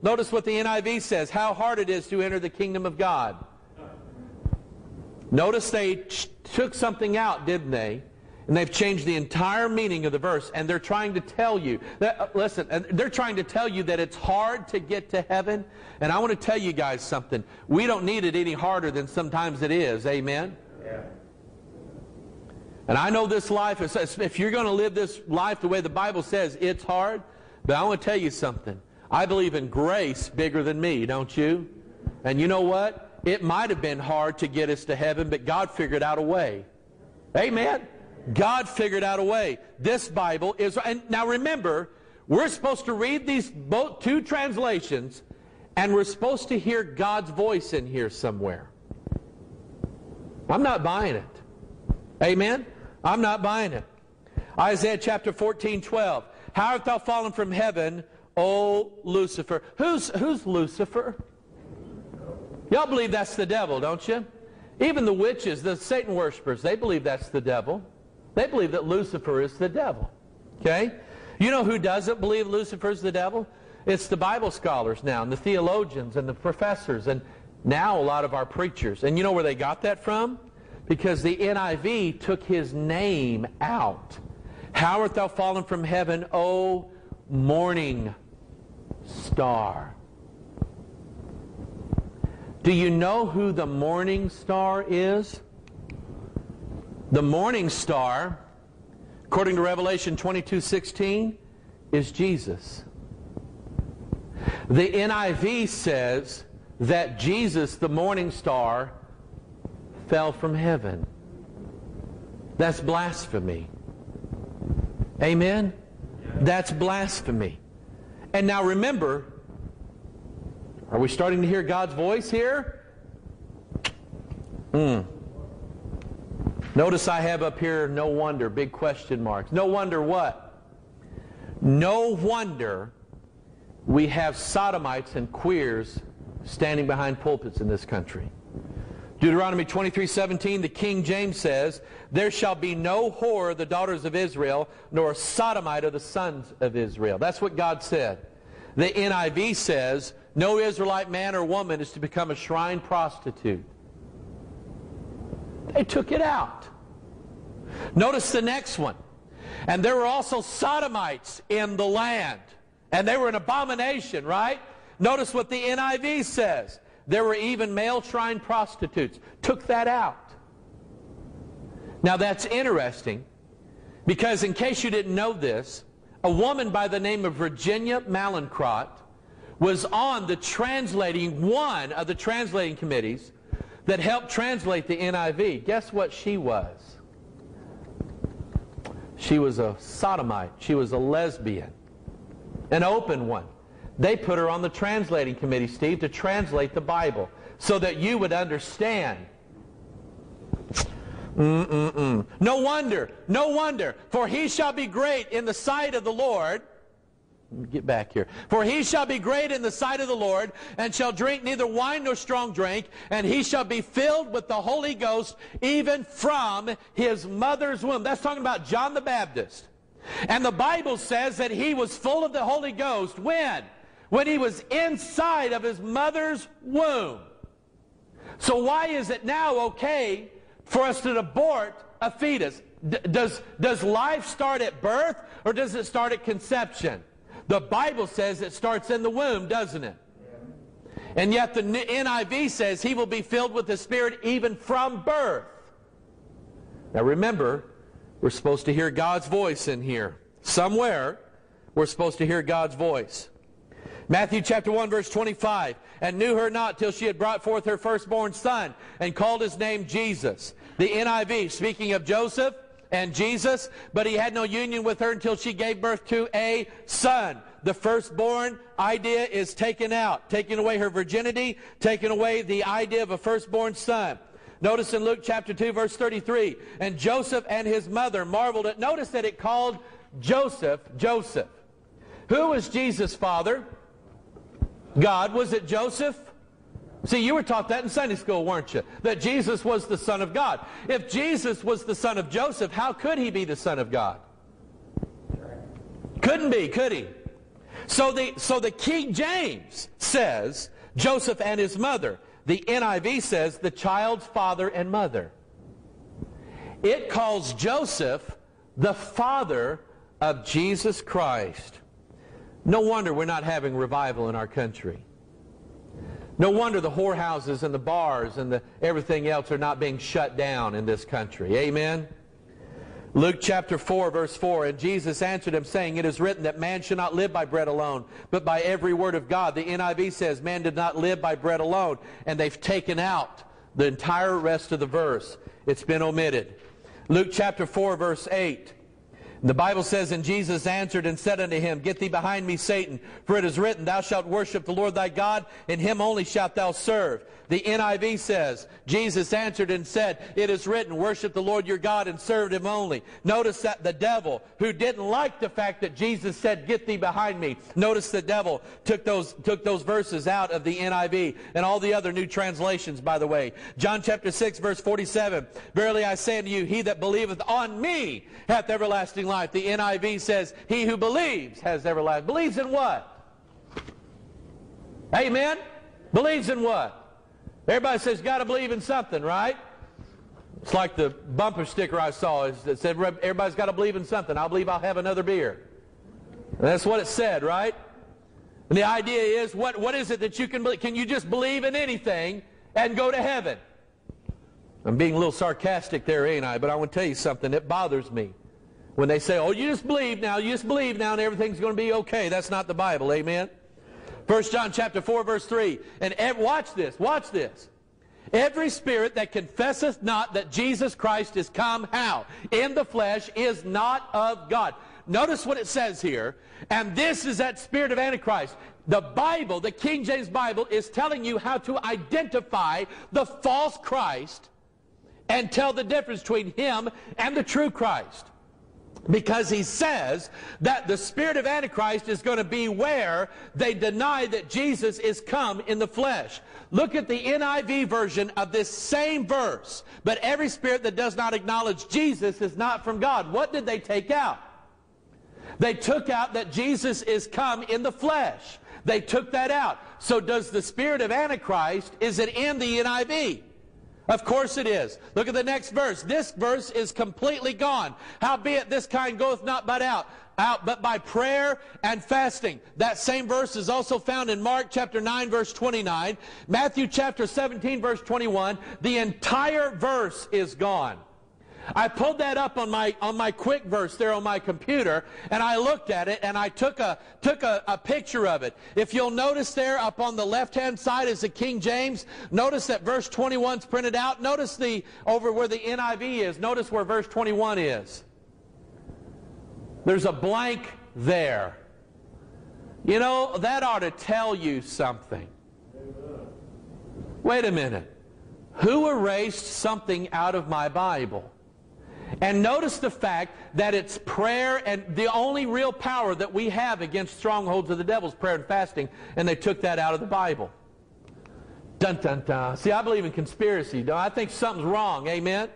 Notice what the NIV says, how hard it is to enter the kingdom of God. Notice they took something out, didn't they? And they've changed the entire meaning of the verse. And they're trying to tell you, they're trying to tell you that it's hard to get to heaven. And I want to tell you guys something. We don't need it any harder than sometimes it is. Amen? Yeah. And I know this life, if you're going to live this life the way the Bible says, it's hard. But I want to tell you something. I believe in grace bigger than me, don't you? And you know what? It might have been hard to get us to heaven, but God figured out a way. Amen? God figured out a way. This Bible is... And now remember, we're supposed to read these two translations, and we're supposed to hear God's voice in here somewhere. I'm not buying it. Amen? I'm not buying it. Isaiah chapter 14, 12. How art thou fallen from heaven, O Lucifer? Who's Lucifer? Y'all believe that's the devil, don't you? Even the witches, the Satan worshipers, they believe that's the devil. They believe that Lucifer is the devil. Okay? You know who doesn't believe Lucifer's the devil? It's the Bible scholars now, and the theologians, and the professors, and now a lot of our preachers. And you know where they got that from? Because the NIV took his name out. How art thou fallen from heaven, O morning star? Do you know who the morning star is? The morning star, according to Revelation 22:16, is Jesus. The NIV says that Jesus, the morning star, fell from heaven. That's blasphemy. Amen? That's blasphemy. And now remember, are we starting to hear God's voice here? Notice I have up here, no wonder, big question marks. No wonder what? No wonder we have sodomites and queers standing behind pulpits in this country. Deuteronomy 23:17, the King James says, "There shall be no whore of the daughters of Israel, nor a sodomite of the sons of Israel." That's what God said. The NIV says, "No Israelite man or woman is to become a shrine prostitute." They took it out. Notice the next one. And there were also sodomites in the land, and they were an abomination, right? Notice what the NIV says. There were even male shrine prostitutes. Took that out. Now that's interesting, because in case you didn't know this, a woman by the name of Virginia Mallinckrodt was on the translating, one of the translating committees that helped translate the NIV. Guess what she was? She was a sodomite. She was a lesbian. An open one. They put her on the translating committee, Steve, to translate the Bible so that you would understand. No wonder, no wonder, for he shall be great in the sight of the Lord. Let me get back here. For he shall be great in the sight of the Lord, and shall drink neither wine nor strong drink, and he shall be filled with the Holy Ghost even from his mother's womb. That's talking about John the Baptist. And the Bible says that he was full of the Holy Ghost when? When he was inside of his mother's womb. So why is it now okay for us to abort a fetus? Does life start at birth, or does it start at conception? The Bible says it starts in the womb, doesn't it? And yet the NIV says he will be filled with the Spirit even from birth. Now remember, we're supposed to hear God's voice in here. Somewhere, we're supposed to hear God's voice. Matthew chapter 1, verse 25, "And knew her not till she had brought forth her firstborn son, and called his name Jesus." The NIV, speaking of Joseph and Jesus, "But he had no union with her until she gave birth to a son." The firstborn idea is taken out, taking away her virginity, taking away the idea of a firstborn son. Notice in Luke chapter 2, verse 33, "And Joseph and his mother marveled at..." Notice that it called Joseph, Joseph. Who was Jesus' father? God. Was it Joseph? See, you were taught that in Sunday school, weren't you? That Jesus was the Son of God. If Jesus was the son of Joseph, how could he be the Son of God? Couldn't be, could he? So the King James says Joseph and his mother. The NIV says the child's father and mother. It calls Joseph the father of Jesus Christ. No wonder we're not having revival in our country. No wonder the whorehouses and the bars and the everything else are not being shut down in this country. Amen? Luke chapter 4, verse 4, "And Jesus answered him, saying, It is written that man should not live by bread alone, but by every word of God." The NIV says man did not live by bread alone, and they've taken out the entire rest of the verse. It's been omitted. Luke chapter 4, verse 8, the Bible says, "And Jesus answered and said unto him, Get thee behind me, Satan, for it is written, Thou shalt worship the Lord thy God, and him only shalt thou serve." The NIV says, "Jesus answered and said, It is written, Worship the Lord your God, and serve him only." Notice that the devil, who didn't like the fact that Jesus said, "Get thee behind me," notice the devil took those verses out of the NIV and all the other new translations, by the way. John chapter 6, verse 47, "Verily I say unto you, he that believeth on me hath everlasting life." The NIV says, "He who believes has everlasting life." Believes in what? Amen? Believes in what? Everybody says, "Got to believe in something," right? It's like the bumper sticker I saw that said, "Everybody's got to believe in something. I believe I'll have another beer." And that's what it said, right? And the idea is, what is it that you can believe? Can you just believe in anything and go to heaven? I'm being a little sarcastic there, ain't I? But I want to tell you something that bothers me. When they say, "Oh, you just believe now, and everything's going to be okay." That's not the Bible, amen? 1 John chapter 4, verse 3, "And watch this, watch this. Every spirit that confesseth not that Jesus Christ is come," how? "In the flesh, is not of God." Notice what it says here. And this is that spirit of Antichrist. The Bible, the King James Bible, is telling you how to identify the false Christ and tell the difference between him and the true Christ. Because he says that the spirit of Antichrist is going to be where they deny that Jesus is come in the flesh. Look at the NIV version of this same verse. But every spirit that does not acknowledge Jesus is not from God. What did they take out? They took out that Jesus is come in the flesh. They took that out. So does the spirit of Antichrist, is it in the NIV? Of course it is. Look at the next verse. This verse is completely gone. Howbeit this kind goeth not but out, but by prayer and fasting. That same verse is also found in Mark chapter 9, verse 29, Matthew chapter 17, verse 21. The entire verse is gone. I pulled that up on my quick verse there on my computer, and I looked at it, and I took a picture of it. If you'll notice there up on the left-hand side is the King James. Notice that verse 21 is printed out. Notice the over where the NIV is. Notice where verse 21 is. There's a blank there. You know, that ought to tell you something. Wait a minute. Who erased something out of my Bible? And notice the fact that it's prayer, and the only real power that we have against strongholds of the devil is prayer and fasting, and they took that out of the Bible. Dun, dun, dun. See, I believe in conspiracy. I think something's wrong. Amen?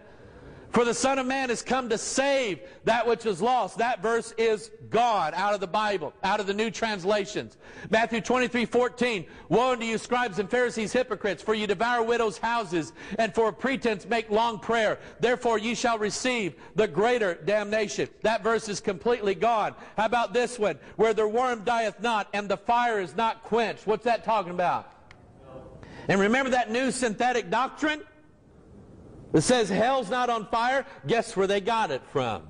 For the Son of Man has come to save that which is lost. That verse is gone out of the Bible, out of the new translations. Matthew 23:14. Woe unto you, scribes and Pharisees, hypocrites, for you devour widows' houses, and for a pretense make long prayer. Therefore ye shall receive the greater damnation. That verse is completely gone. How about this one? Where the worm dieth not, and the fire is not quenched. What's that talking about? And remember that new synthetic doctrine? It says hell's not on fire. Guess where they got it from?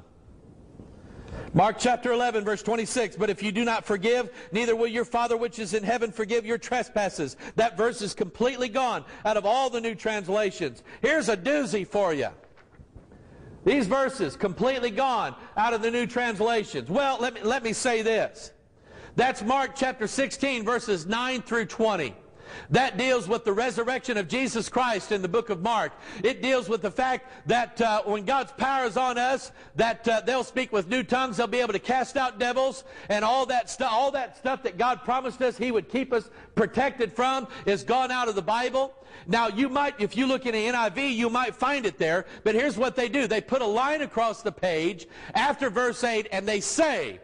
Mark chapter 11, verse 26. But if you do not forgive, neither will your Father which is in heaven forgive your trespasses. That verse is completely gone out of all the new translations. Here's a doozy for you. These verses completely gone out of the new translations. Well, let me say this. That's Mark chapter 16, verses 9 through 20. That deals with the resurrection of Jesus Christ in the book of Mark. It deals with the fact that when God's power is on us, that they'll speak with new tongues, they'll be able to cast out devils, and all that stuff that God promised us He would keep us protected from is gone out of the Bible. Now, you might, if you look in the NIV, you might find it there, but here's what they do. They put a line across the page after verse 8, and they say,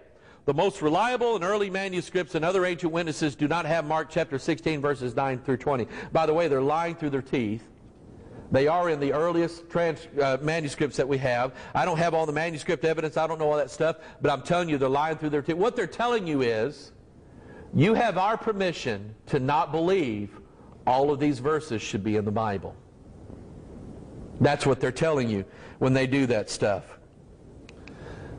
the most reliable and early manuscripts and other ancient witnesses do not have Mark chapter 16, verses 9 through 20. By the way, they're lying through their teeth. They are in the earliest manuscripts that we have. I don't have all the manuscript evidence. I don't know all that stuff. But I'm telling you, they're lying through their teeth. What they're telling you is, you have our permission to not believe all of these verses should be in the Bible. That's what they're telling you when they do that stuff.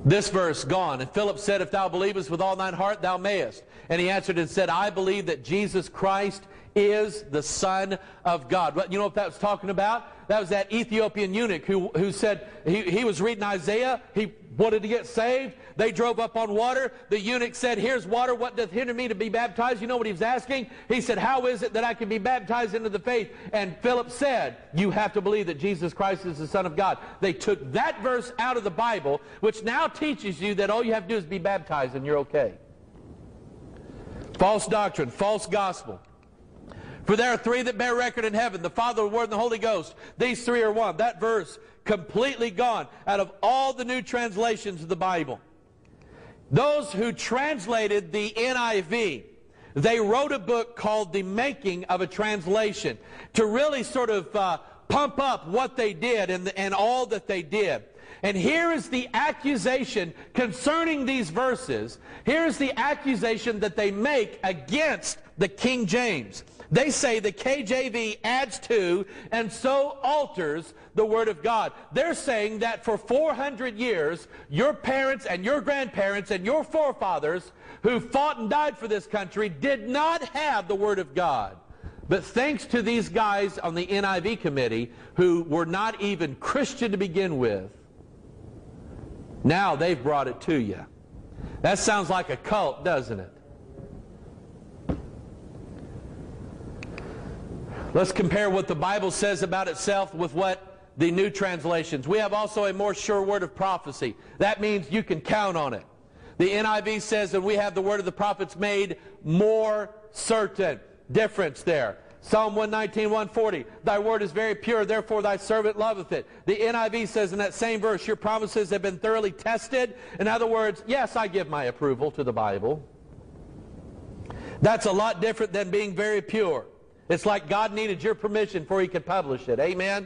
This verse gone. And Philip said, if thou believest with all thine heart, thou mayest. And he answered and said, I believe that Jesus Christ is the Son of God. Well, you know what that was talking about? That was that Ethiopian eunuch who said, he was reading Isaiah. He wanted to get saved. They drove up on water. The eunuch said, here's water. What doth hinder me to be baptized? You know what he was asking? He said, how is it that I can be baptized into the faith? And Philip said, you have to believe that Jesus Christ is the Son of God. They took that verse out of the Bible, which now teaches you that all you have to do is be baptized and you're okay. False doctrine, false gospel. For there are three that bear record in heaven, the Father, the Word, and the Holy Ghost. These three are one. That verse completely gone out of all the new translations of the Bible. Those who translated the NIV, they wrote a book called The Making of a Translation to really sort of pump up what they did and all that they did. And here is the accusation concerning these verses. Here is the accusation that they make against the King James. They say the KJV adds to and so alters the Word of God. They're saying that for 400 years, your parents and your grandparents and your forefathers who fought and died for this country did not have the Word of God. But thanks to these guys on the NIV committee who were not even Christian to begin with, now they've brought it to you. That sounds like a cult, doesn't it? Let's compare what the Bible says about itself with what the new translations. We have also a more sure word of prophecy. That means you can count on it. The NIV says that we have the word of the prophets made more certain. Difference there. Psalm 119, 140, thy word is very pure, therefore thy servant loveth it. The NIV says in that same verse, your promises have been thoroughly tested. In other words, yes, I give my approval to the Bible. That's a lot different than being very pure. It's like God needed your permission before he could publish it. Amen?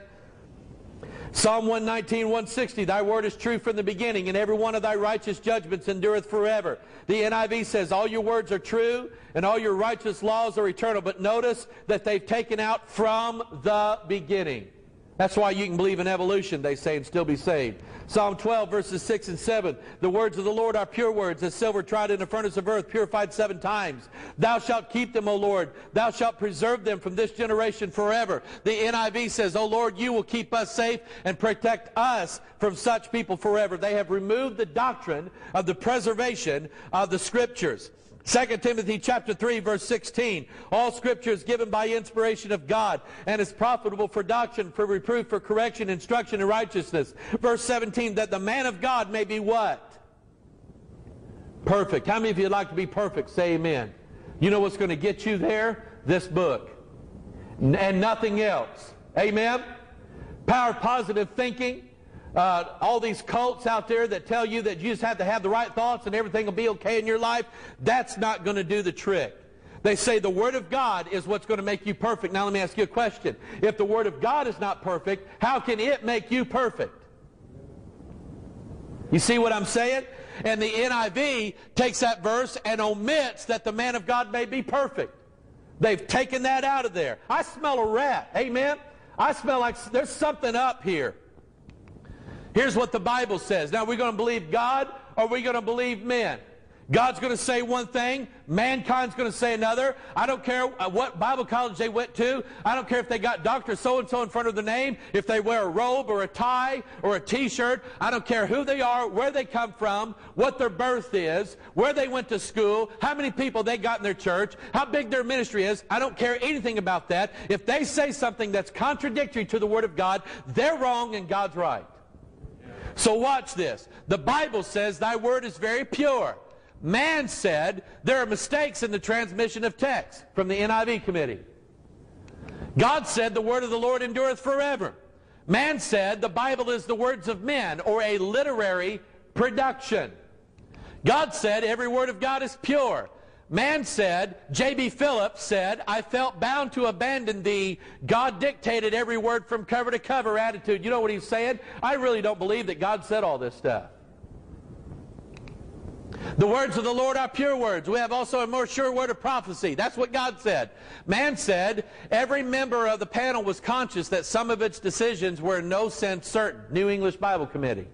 Psalm 119, 160, thy word is true from the beginning, and every one of thy righteous judgments endureth forever. The NIV says, all your words are true, and all your righteous laws are eternal. But notice that they've taken out from the beginning. That's why you can believe in evolution, they say, and still be saved. Psalm 12, verses 6 and 7, the words of the Lord are pure words, as silver tried in the furnace of earth, purified 7 times. Thou shalt keep them, O Lord. Thou shalt preserve them from this generation forever. The NIV says, O Lord, you will keep us safe and protect us from such people forever. They have removed the doctrine of the preservation of the Scriptures. 2 Timothy chapter 3, verse 16. All Scripture is given by inspiration of God and is profitable for doctrine, for reproof, for correction, instruction, and righteousness. Verse 17, that the man of God may be what? Perfect. How many of you would like to be perfect? Say amen. You know what's going to get you there? This book. And nothing else. Amen? Power of positive thinking. All these cults out there that tell you that you just have to have the right thoughts and everything will be okay in your life, that's not going to do the trick. They say the Word of God is what's going to make you perfect. Now let me ask you a question. If the Word of God is not perfect, how can it make you perfect? You see what I'm saying? And the NIV takes that verse and omits that the man of God may be perfect. They've taken that out of there. I smell a rat. Amen? I smell like there's something up here. Here's what the Bible says. Now, are we going to believe God or are we going to believe men? God's going to say one thing. Mankind's going to say another. I don't care what Bible college they went to. I don't care if they got Dr. So-and-so in front of the name, if they wear a robe or a tie or a T-shirt. I don't care who they are, where they come from, what their birth is, where they went to school, how many people they got in their church, how big their ministry is. I don't care anything about that. If they say something that's contradictory to the Word of God, they're wrong and God's right. So watch this. The Bible says, thy word is very pure. Man said, there are mistakes in the transmission of text from the NIV committee. God said, the word of the Lord endureth forever. Man said, the Bible is the words of men or a literary production. God said, every word of God is pure. Man said, J.B. Phillips said, I felt bound to abandon the God dictated every word from cover to cover attitude. You know what he's saying? I really don't believe that God said all this stuff. The words of the Lord are pure words. We have also a more sure word of prophecy. That's what God said. Man said, every member of the panel was conscious that some of its decisions were in no sense certain. New English Bible Committee.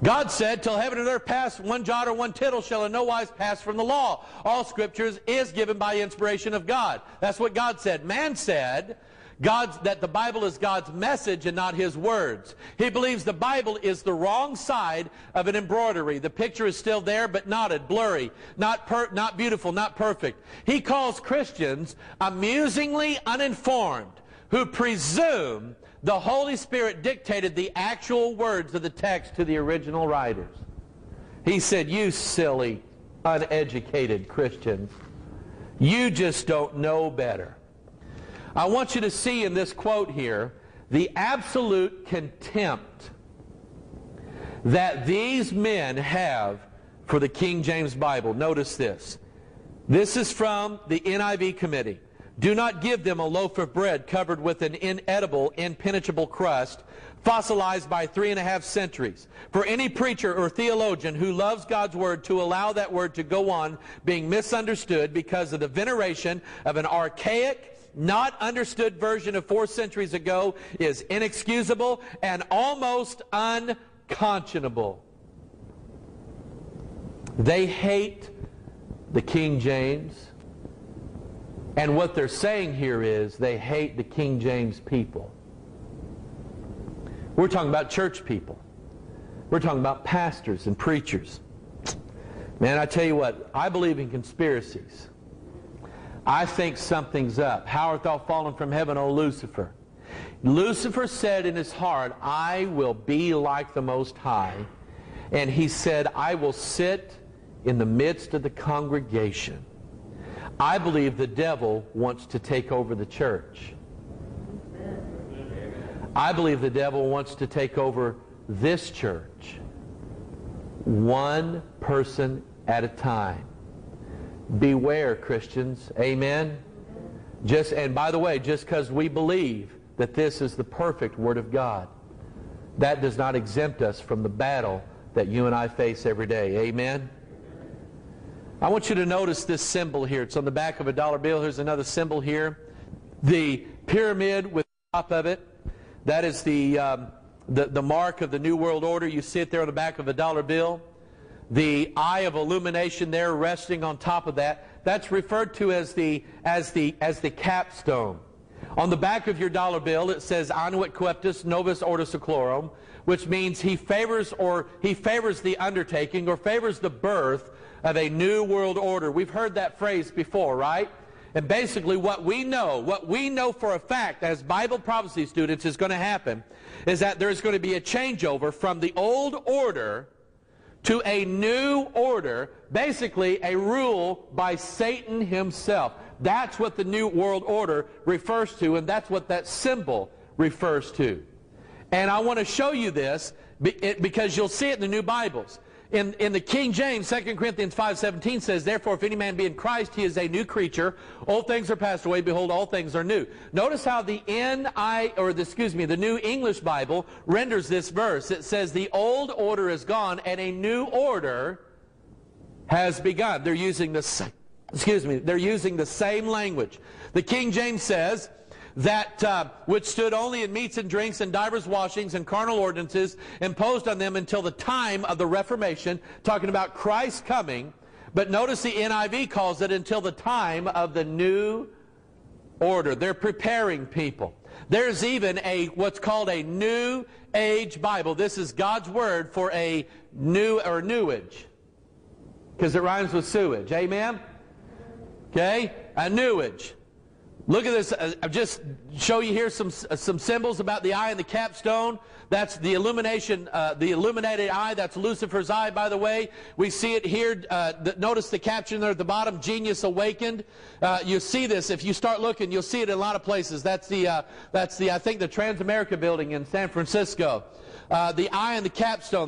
God said, till heaven and earth pass, one jot or one tittle shall in no wise pass from the law. All scriptures is given by inspiration of God. That's what God said. Man said that the Bible is God's message and not his words. He believes the Bible is the wrong side of an embroidery. The picture is still there, but knotted, blurry, not beautiful, not perfect. He calls Christians amusingly uninformed who presume the Holy Spirit dictated the actual words of the text to the original writers. He said, you silly, uneducated Christians, you just don't know better. I want you to see in this quote here the absolute contempt that these men have for the King James Bible. Notice this. This is from the NIV committee. Do not give them a loaf of bread covered with an inedible, impenetrable crust, fossilized by 3.5 centuries. For any preacher or theologian who loves God's word to allow that word to go on being misunderstood because of the veneration of an archaic, not understood version of 4 centuries ago is inexcusable and almost unconscionable. They hate the King James. And what they're saying here is they hate the King James people. We're talking about church people. We're talking about pastors and preachers. Man, I tell you what, I believe in conspiracies. I think something's up. How art thou fallen from heaven, O Lucifer? Lucifer said in his heart, I will be like the Most High. And he said, I will sit in the midst of the congregation. I believe the devil wants to take over the church. I believe the devil wants to take over this church, one person at a time. Beware, Christians. Amen? Just, and by the way, just because we believe that this is the perfect Word of God, that does not exempt us from the battle that you and I face every day. Amen? I want you to notice this symbol here. It's on the back of a dollar bill. Here's another symbol here. The pyramid with the top of it. That is the mark of the New World Order. You see it there on the back of a dollar bill. The eye of illumination there resting on top of that. That's referred to as the capstone. On the back of your dollar bill it says Anuit Coeptus Novus Ordo Seclorum, which means he favors the undertaking or favors the birth of a new world order. We've heard that phrase before, right? And basically what we know for a fact as Bible prophecy students is going to happen is that there's going to be a changeover from the old order to a new order, basically a rule by Satan himself. That's what the New World Order refers to, and that's what that symbol refers to. And I want to show you this because you'll see it in the New Bibles. In the King James, 2 Corinthians 5:17 says, Therefore, if any man be in Christ, he is a new creature. Old things are passed away. Behold, all things are new. Notice how the New English Bible renders this verse. It says, The old order is gone, and a new order has begun. They're using the same language. The King James says, that which stood only in meats and drinks and divers washings and carnal ordinances imposed on them until the time of the Reformation, talking about Christ's coming. But notice the NIV calls it until the time of the new order. They're preparing people. There's even what's called a New Age Bible. This is God's word for a new or newage, because it rhymes with sewage. Amen? Okay? A newage. Look at this. I'll just show you here some symbols about the eye and the capstone. That's the illumination, the illuminated eye. That's Lucifer's eye, by the way. We see it here. Notice the caption there at the bottom, Genius Awakened. You see this. If you start looking, you'll see it in a lot of places. That's the Trans-America building in San Francisco. The eye and the capstone,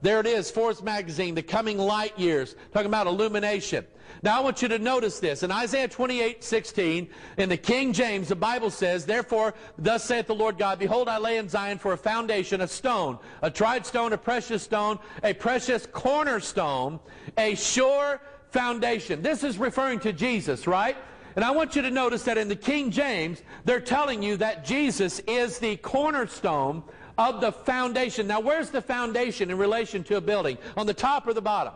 There it is, Forbes magazine, the coming light years. Talking about illumination. Now I want you to notice this. In Isaiah 28:16, in the King James, the Bible says, Therefore, thus saith the Lord God, Behold, I lay in Zion for a foundation, a stone, a tried stone, a precious cornerstone, a sure foundation. This is referring to Jesus, right? And I want you to notice that in the King James, they're telling you that Jesus is the cornerstone of the foundation. Now, where's the foundation in relation to a building? On the top or the bottom?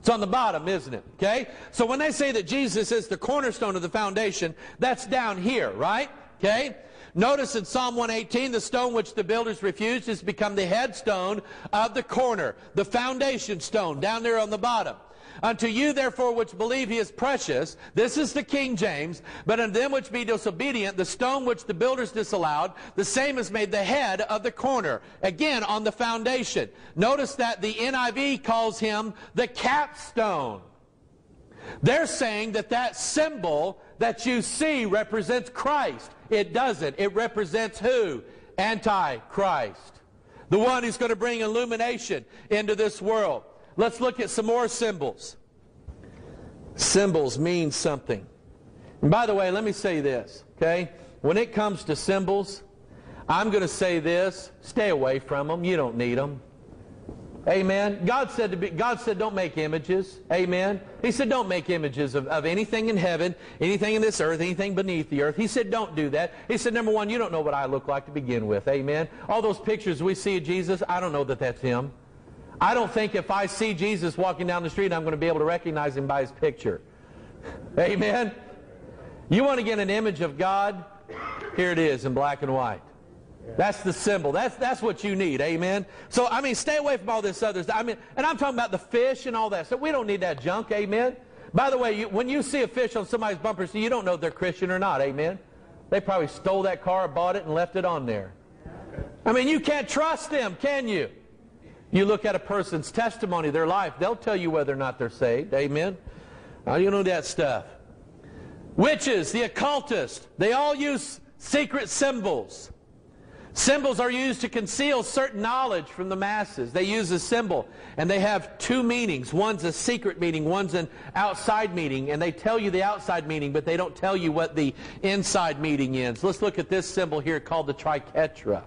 It's on the bottom, isn't it? Okay? So when they say that Jesus is the cornerstone of the foundation, that's down here, right? Okay? Notice in Psalm 118, the stone which the builders refused has become the headstone of the corner, the foundation stone, down there on the bottom. Unto you, therefore, which believe he is precious, this is the King James, but unto them which be disobedient, the stone which the builders disallowed, the same is made the head of the corner, again on the foundation. Notice that the NIV calls him the capstone. They're saying that that symbol that you see represents Christ. It doesn't. It represents who? Antichrist. The one who's going to bring illumination into this world. Let's look at some more symbols. Symbols mean something. And by the way, let me say this, okay? When it comes to symbols, I'm going to say this. Stay away from them. You don't need them. Amen. God said don't make images. Amen. He said don't make images of anything in heaven, anything in this earth, anything beneath the earth. He said don't do that. He said, number one, you don't know what I look like to begin with. Amen. All those pictures we see of Jesus, I don't know that that's him. I don't think if I see Jesus walking down the street, I'm going to be able to recognize him by his picture. Amen? You want to get an image of God? Here it is in black and white. That's the symbol. That's what you need. Amen? So, I mean, stay away from all this other stuff. I mean, and I'm talking about the fish and all that stuff. We don't need that junk. Amen? By the way, when you see a fish on somebody's bumper, so you don't know if they're Christian or not. Amen? They probably stole that car, bought it, and left it on there. I mean, you can't trust them, can you? You look at a person's testimony, their life, they'll tell you whether or not they're saved. Amen? You know that stuff. Witches, the occultists, they all use secret symbols. Symbols are used to conceal certain knowledge from the masses. They use a symbol, and they have two meanings. One's a secret meaning, one's an outside meaning, and they tell you the outside meaning, but they don't tell you what the inside meaning is. Let's look at this symbol here called the Triquetra.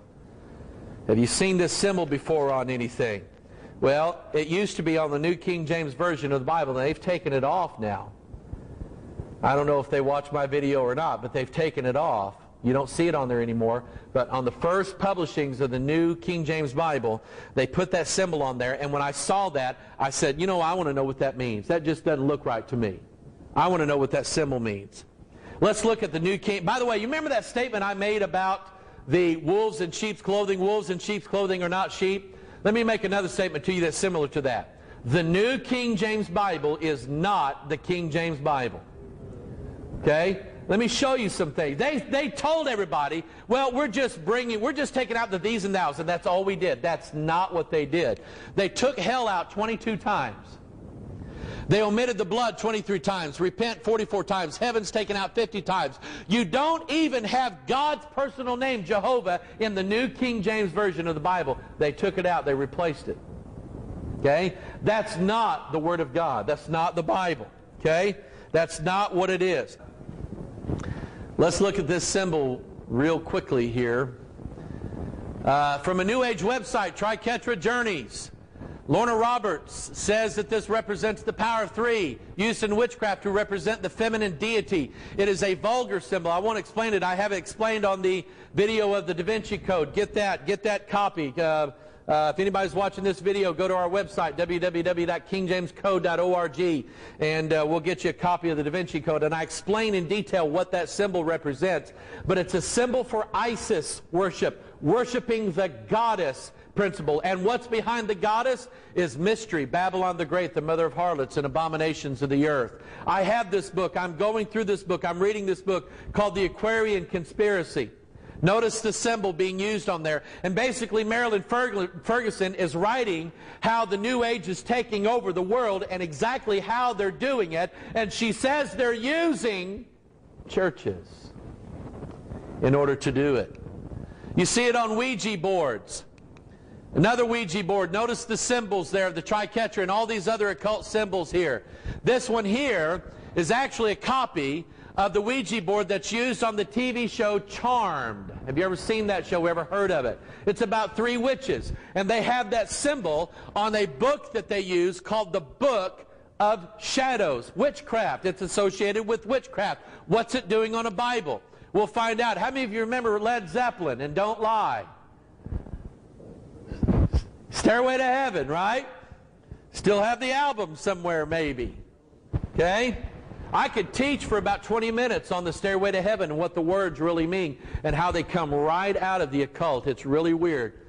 Have you seen this symbol before on anything? Well, it used to be on the New King James Version of the Bible, and they've taken it off now. I don't know if they watch my video or not, but they've taken it off. You don't see it on there anymore, but on the first publishings of the New King James Bible, they put that symbol on there, and when I saw that, I said, you know, I want to know what that means. That just doesn't look right to me. I want to know what that symbol means. Let's look at the New King. By the way, you remember that statement I made about the wolves in sheep's clothing? Wolves in sheep's clothing are not sheep. Let me make another statement to you that's similar to that. The New King James Bible is not the King James Bible. Okay? Let me show you some things. They told everybody, well, we're just taking out the these and thous, and that's all we did. That's not what they did. They took hell out 22 times. They omitted the blood 23 times, repent 44 times, heaven's taken out 50 times. You don't even have God's personal name, Jehovah, in the New King James Version of the Bible. They took it out, they replaced it. Okay? That's not the Word of God. That's not the Bible. Okay? That's not what it is. Let's look at this symbol real quickly here. From a New Age website, Triquetra Journeys. Lorna Roberts says that this represents the power of three, used in witchcraft to represent the feminine deity. It is a vulgar symbol. I won't explain it. I have it explained on the video of the Da Vinci Code. Get that copy. If anybody's watching this video, go to our website, www.kingjamescode.org, and we'll get you a copy of the Da Vinci Code. And I explain in detail what that symbol represents. But it's a symbol for Isis worship, worshiping the goddess principle. And what's behind the goddess is mystery, Babylon the Great, the mother of harlots and abominations of the earth. I have this book. I'm going through this book. I'm reading this book called The Aquarian Conspiracy. Notice the symbol being used on there. And basically Marilyn Ferguson is writing how the New Age is taking over the world and exactly how they're doing it. And she says they're using churches in order to do it. You see it on Ouija boards. Another Ouija board. Notice the symbols there of the Triquetra and all these other occult symbols here. This one here is actually a copy of the Ouija board that's used on the TV show Charmed. Have you ever seen that show? Ever heard of it? It's about three witches. And they have that symbol on a book that they use called the Book of Shadows. Witchcraft. It's associated with witchcraft. What's it doing on a Bible? We'll find out. How many of you remember Led Zeppelin and Don't Lie? Stairway to Heaven, right? Still have the album somewhere, maybe. Okay? I could teach for about 20 minutes on the Stairway to Heaven and what the words really mean and how they come right out of the occult. It's really weird.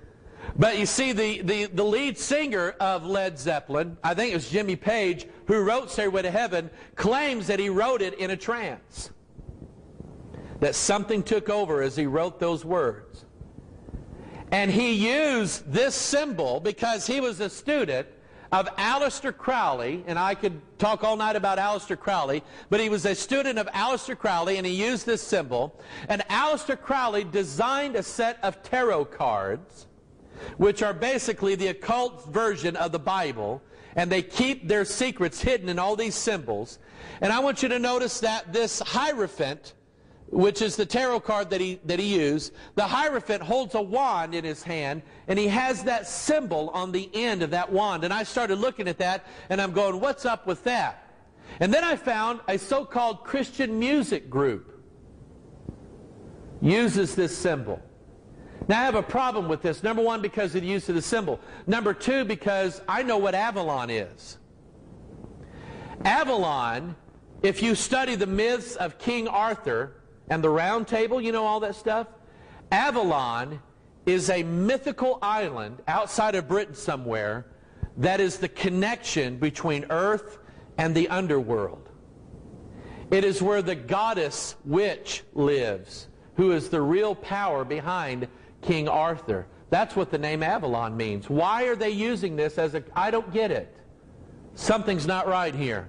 But you see, the lead singer of Led Zeppelin, I think it was Jimmy Page, who wrote Stairway to Heaven, claims that he wrote it in a trance. That something took over as he wrote those words. And he used this symbol because he was a student of Aleister Crowley, and I could talk all night about Aleister Crowley, but he was a student of Aleister Crowley, and he used this symbol. And Aleister Crowley designed a set of tarot cards, which are basically the occult version of the Bible, and they keep their secrets hidden in all these symbols. And I want you to notice that this hierophant, which is the tarot card that he used, the hierophant holds a wand in his hand, and he has that symbol on the end of that wand. And I started looking at that, and I'm going, what's up with that? And then I found a so-called Christian music group uses this symbol. Now, I have a problem with this. Number one, because of the use of the symbol. Number two, because I know what Avalon is. Avalon, if you study the myths of King Arthur and the Round Table, you know all that stuff? Avalon is a mythical island outside of Britain somewhere that is the connection between earth and the underworld. It is where the goddess witch lives, who is the real power behind King Arthur. That's what the name Avalon means. Why are they using this as a... I don't get it. Something's not right here.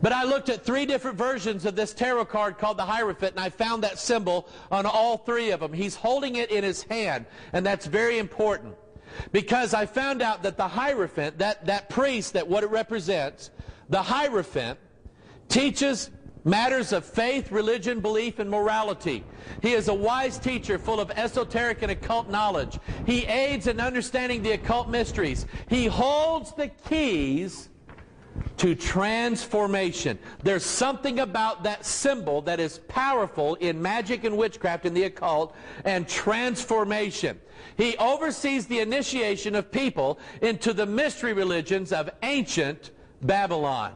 But I looked at three different versions of this tarot card called the Hierophant, and I found that symbol on all three of them. He's holding it in his hand, and that's very important. Because I found out that the Hierophant, that priest, that what it represents, the Hierophant teaches matters of faith, religion, belief, and morality. He is a wise teacher full of esoteric and occult knowledge. He aids in understanding the occult mysteries. He holds the keys to transformation. There's something about that symbol that is powerful in magic and witchcraft and the occult and transformation. He oversees the initiation of people into the mystery religions of ancient Babylon.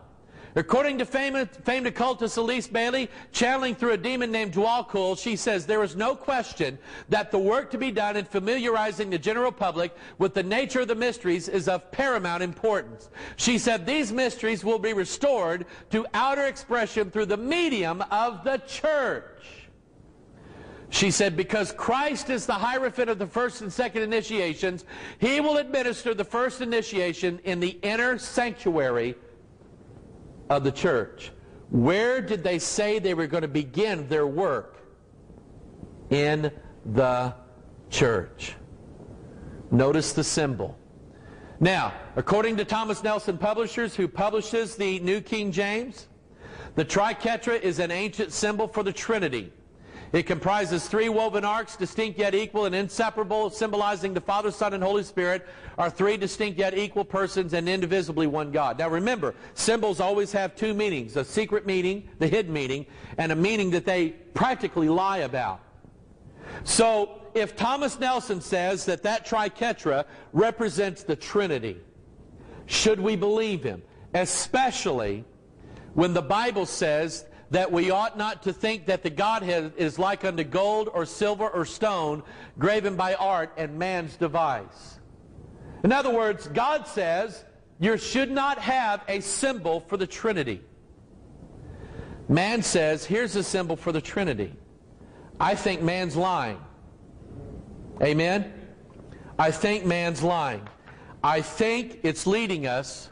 According to famed occultist Elise Bailey, channeling through a demon named Dwalkul, she says, there is no question that the work to be done in familiarizing the general public with the nature of the mysteries is of paramount importance. She said, these mysteries will be restored to outer expression through the medium of the church. She said, because Christ is the Hierophant of the first and second initiations, he will administer the first initiation in the inner sanctuary of the church. Where did they say they were going to begin their work? In the church. Notice the symbol. Now, according to Thomas Nelson Publishers, who publishes the New King James, the Triquetra is an ancient symbol for the Trinity. It comprises three woven arcs, distinct yet equal and inseparable, symbolizing the Father, Son, and Holy Spirit are three distinct yet equal persons and indivisibly one God. Now remember, symbols always have two meanings, a secret meaning, the hidden meaning, and a meaning that they practically lie about. So if Thomas Nelson says that that Triquetra represents the Trinity, should we believe him? Especially when the Bible says that we ought not to think that the Godhead is like unto gold or silver or stone, graven by art and man's device. In other words, God says you should not have a symbol for the Trinity. Man says, here's a symbol for the Trinity. I think man's lying. Amen? I think man's lying. I think it's leading us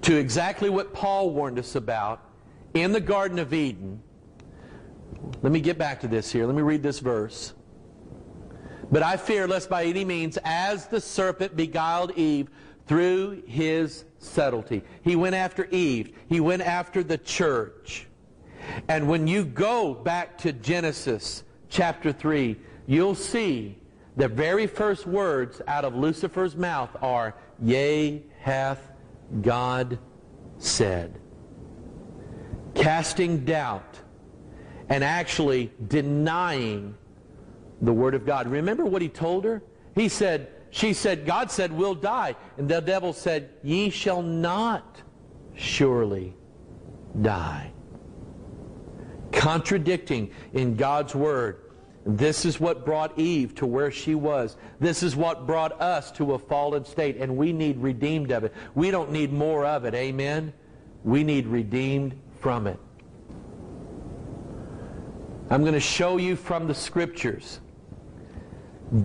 to exactly what Paul warned us about in the Garden of Eden. Let me get back to this here. Let me read this verse. But I fear lest by any means, as the serpent beguiled Eve through his subtlety. He went after Eve. He went after the church. And when you go back to Genesis chapter 3, you'll see the very first words out of Lucifer's mouth are, yea, hath God said. Casting doubt and actually denying the Word of God. Remember what he told her? He said, she said, God said, we'll die. And the devil said, ye shall not surely die. Contradicting in God's Word. This is what brought Eve to where she was. This is what brought us to a fallen state. And we need redeemed of it. We don't need more of it. Amen? We need redeemed from it. I'm going to show you from the Scriptures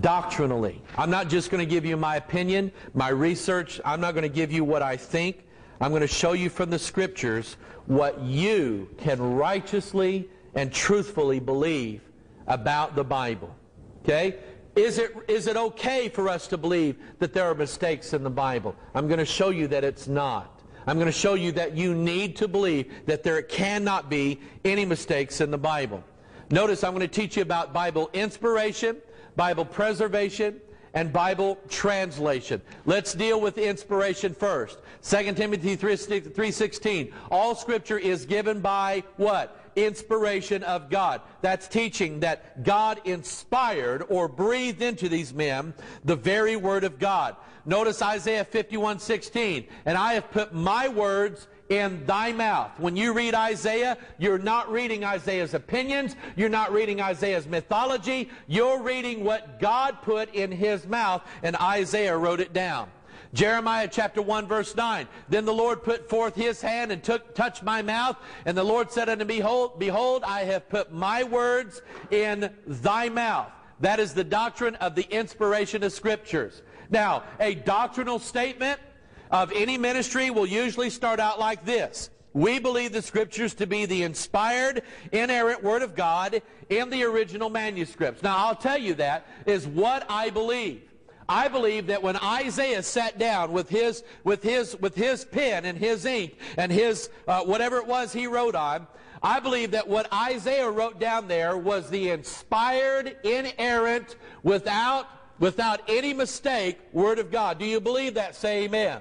doctrinally. I'm not just going to give you my opinion, my research. I'm not going to give you what I think. I'm going to show you from the Scriptures what you can righteously and truthfully believe about the Bible. Okay? Is it okay for us to believe that there are mistakes in the Bible? I'm going to show you that it's not. I'm going to show you that you need to believe that there cannot be any mistakes in the Bible. Notice I'm going to teach you about Bible inspiration, Bible preservation, and Bible translation. Let's deal with inspiration first. 2 Timothy 3:16. All Scripture is given by what? Inspiration of God. That's teaching that God inspired or breathed into these men the very Word of God. Notice Isaiah 51:16. And I have put my words in thy mouth. When you read Isaiah, you're not reading Isaiah's opinions. You're not reading Isaiah's mythology. You're reading what God put in his mouth, and Isaiah wrote it down. Jeremiah chapter 1 verse 9, Then the Lord put forth his hand and touched my mouth, and the Lord said unto me, Behold, I have put my words in thy mouth. That is the doctrine of the inspiration of Scriptures. Now, a doctrinal statement of any ministry will usually start out like this. We believe the Scriptures to be the inspired, inerrant Word of God in the original manuscripts. Now, I'll tell you, that is what I believe. I believe that when Isaiah sat down with his pen and his ink and his whatever it was he wrote on, I believe that what Isaiah wrote down there was the inspired, inerrant, without any mistake, Word of God. Do you believe that? Say amen.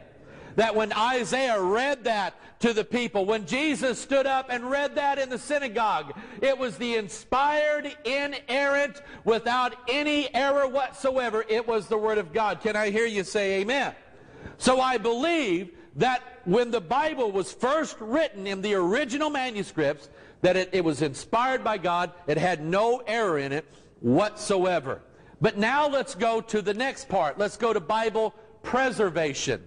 That when Isaiah read that to the people, when Jesus stood up and read that in the synagogue, it was the inspired, inerrant, without any error whatsoever. It was the Word of God. Can I hear you say amen? So I believe that when the Bible was first written in the original manuscripts, that it was inspired by God. It had no error in it whatsoever. But now let's go to the next part. Let's go to Bible preservation.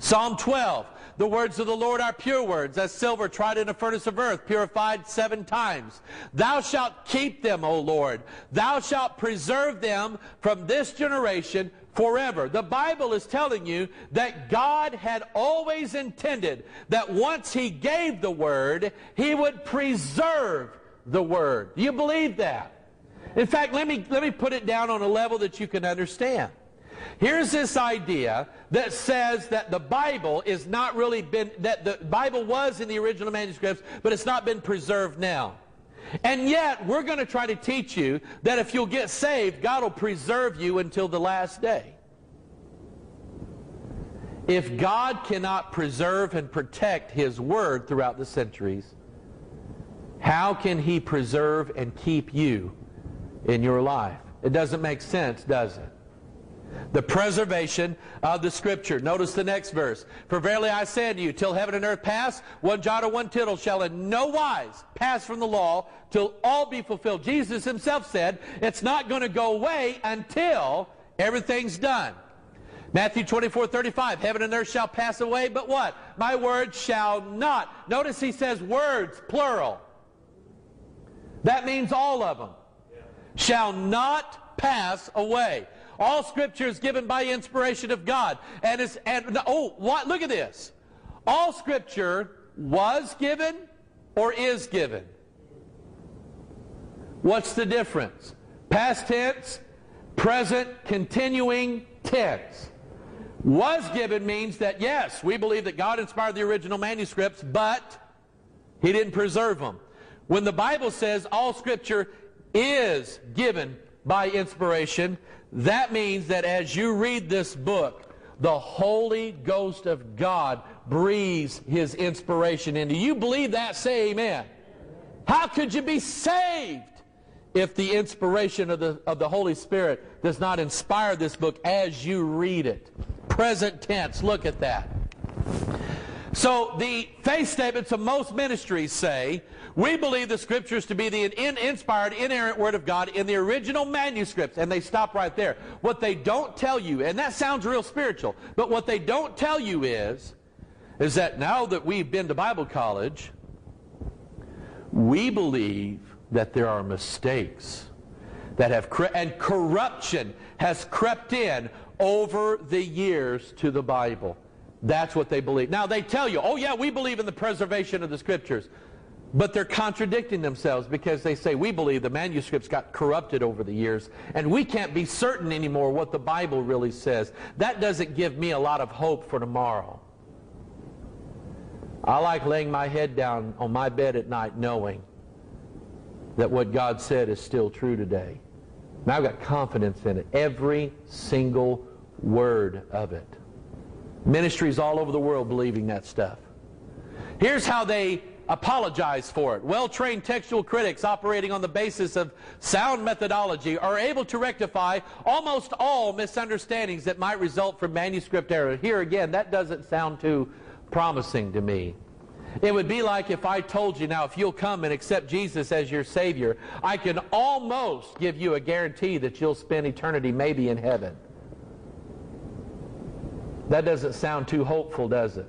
Psalm 12, the words of the Lord are pure words, as silver tried in a furnace of earth, purified 7 times. Thou shalt keep them, O Lord. Thou shalt preserve them from this generation forever. The Bible is telling you that God had always intended that once He gave the Word, He would preserve the Word. Do you believe that? In fact, let me put it down on a level that you can understand. Here's this idea that says that the Bible is not really been, that the Bible was in the original manuscripts, but it's not been preserved now. And yet, we're going to try to teach you that if you'll get saved, God will preserve you until the last day. If God cannot preserve and protect His Word throughout the centuries, how can He preserve and keep you in your life? It doesn't make sense, does it? The preservation of the Scripture. Notice the next verse. For verily I say unto you, till heaven and earth pass, one jot or one tittle shall in no wise pass from the law, till all be fulfilled. Jesus Himself said, it's not going to go away until everything's done. Matthew 24:35, heaven and earth shall pass away, but what? My word shall not. Notice He says words, plural. That means all of them. Yeah. Shall not pass away. All Scripture is given by inspiration of God. Look at this. All Scripture was given or is given. What's the difference? Past tense, present, continuing tense. Was given means that, yes, we believe that God inspired the original manuscripts, but He didn't preserve them. When the Bible says all Scripture is given by inspiration, that means that as you read this book, the Holy Ghost of God breathes His inspiration into you. You believe that? Say amen. How could you be saved if the inspiration of the Holy Spirit does not inspire this book as you read it? Present tense. Look at that. So the faith statements of most ministries say, we believe the Scriptures to be the inspired, inerrant Word of God in the original manuscripts. And they stop right there. What they don't tell you, and that sounds real spiritual, but what they don't tell you is that now that we've been to Bible college, we believe that there are mistakes that have and corruption has crept in over the years to the Bible. That's what they believe. Now they tell you, oh yeah, we believe in the preservation of the Scriptures. But they're contradicting themselves because they say, we believe the manuscripts got corrupted over the years and we can't be certain anymore what the Bible really says. That doesn't give me a lot of hope for tomorrow. I like laying my head down on my bed at night knowing that what God said is still true today. And I've got confidence in it. Every single word of it. Ministries all over the world believing that stuff. Here's how they apologize for it. Well-trained textual critics operating on the basis of sound methodology are able to rectify almost all misunderstandings that might result from manuscript error. Here again, that doesn't sound too promising to me. It would be like if I told you, now if you'll come and accept Jesus as your Savior, I can almost give you a guarantee that you'll spend eternity maybe in heaven. That doesn't sound too hopeful, does it?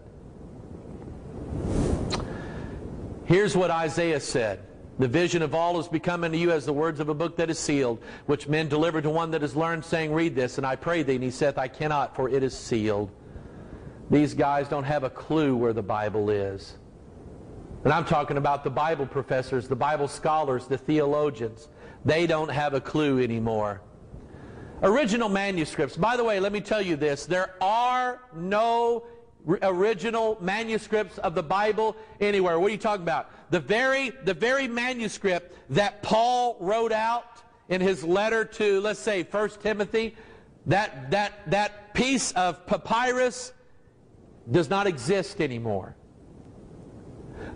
Here's what Isaiah said. The vision of all is become unto you as the words of a book that is sealed, which men deliver to one that is learned, saying, read this, and I pray thee. And he saith, I cannot, for it is sealed. These guys don't have a clue where the Bible is. And I'm talking about the Bible professors, the Bible scholars, the theologians. They don't have a clue anymore. Original manuscripts. By the way, let me tell you this. There are no original manuscripts of the Bible anywhere. What are you talking about? The very manuscript that Paul wrote out in his letter to, let's say, 1 Timothy, that piece of papyrus does not exist anymore.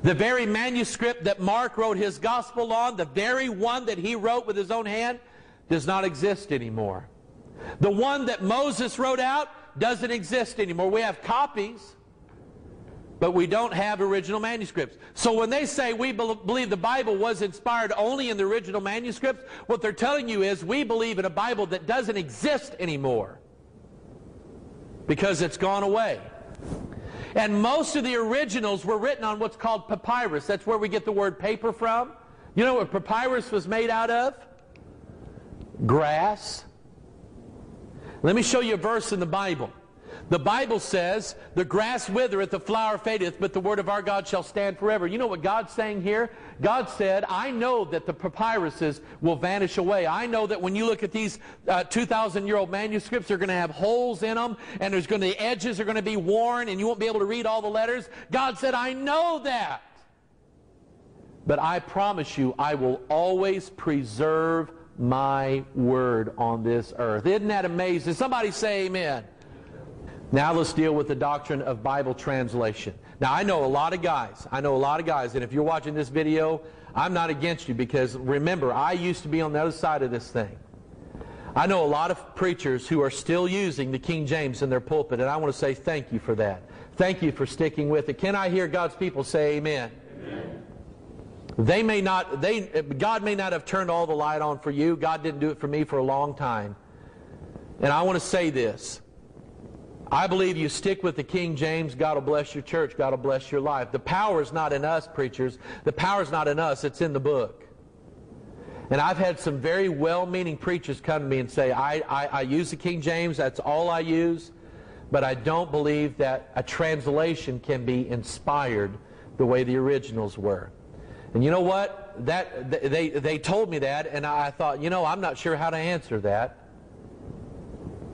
The very manuscript that Mark wrote his gospel on, the very one that he wrote with his own hand, does not exist anymore. The one that Moses wrote out doesn't exist anymore. We have copies, but we don't have original manuscripts. So when they say we believe the Bible was inspired only in the original manuscripts, what they're telling you is we believe in a Bible that doesn't exist anymore because it's gone away. And most of the originals were written on what's called papyrus. That's where we get the word paper from. You know what papyrus was made out of? Grass. Let me show you a verse in the Bible. The Bible says, the grass withereth, the flower fadeth, but the word of our God shall stand forever. You know what God's saying here? God said, I know that the papyruses will vanish away. I know that when you look at these 2,000-year-old manuscripts, they're going to have holes in them, and there's going to be edges are going to be worn, and you won't be able to read all the letters. God said, I know that. But I promise you, I will always preserve my word on this earth. Isn't that amazing? Somebody say amen. Now let's deal with the doctrine of Bible translation. Now I know a lot of guys. And if you're watching this video, I'm not against you, because remember, I used to be on the other side of this thing. I know a lot of preachers who are still using the King James in their pulpit, and I want to say thank you for that. Thank you for sticking with it. Can I hear God's people say amen? Amen. They may not, God may not have turned all the light on for you. God didn't do it for me for a long time. And I want to say this. I believe you stick with the King James, God will bless your church, God will bless your life. The power is not in us, preachers. The power is not in us, it's in the book. And I've had some very well-meaning preachers come to me and say, I use the King James, that's all I use, but I don't believe that a translation can be inspired the way the originals were. And you know what? They told me that, and I thought, you know, I'm not sure how to answer that.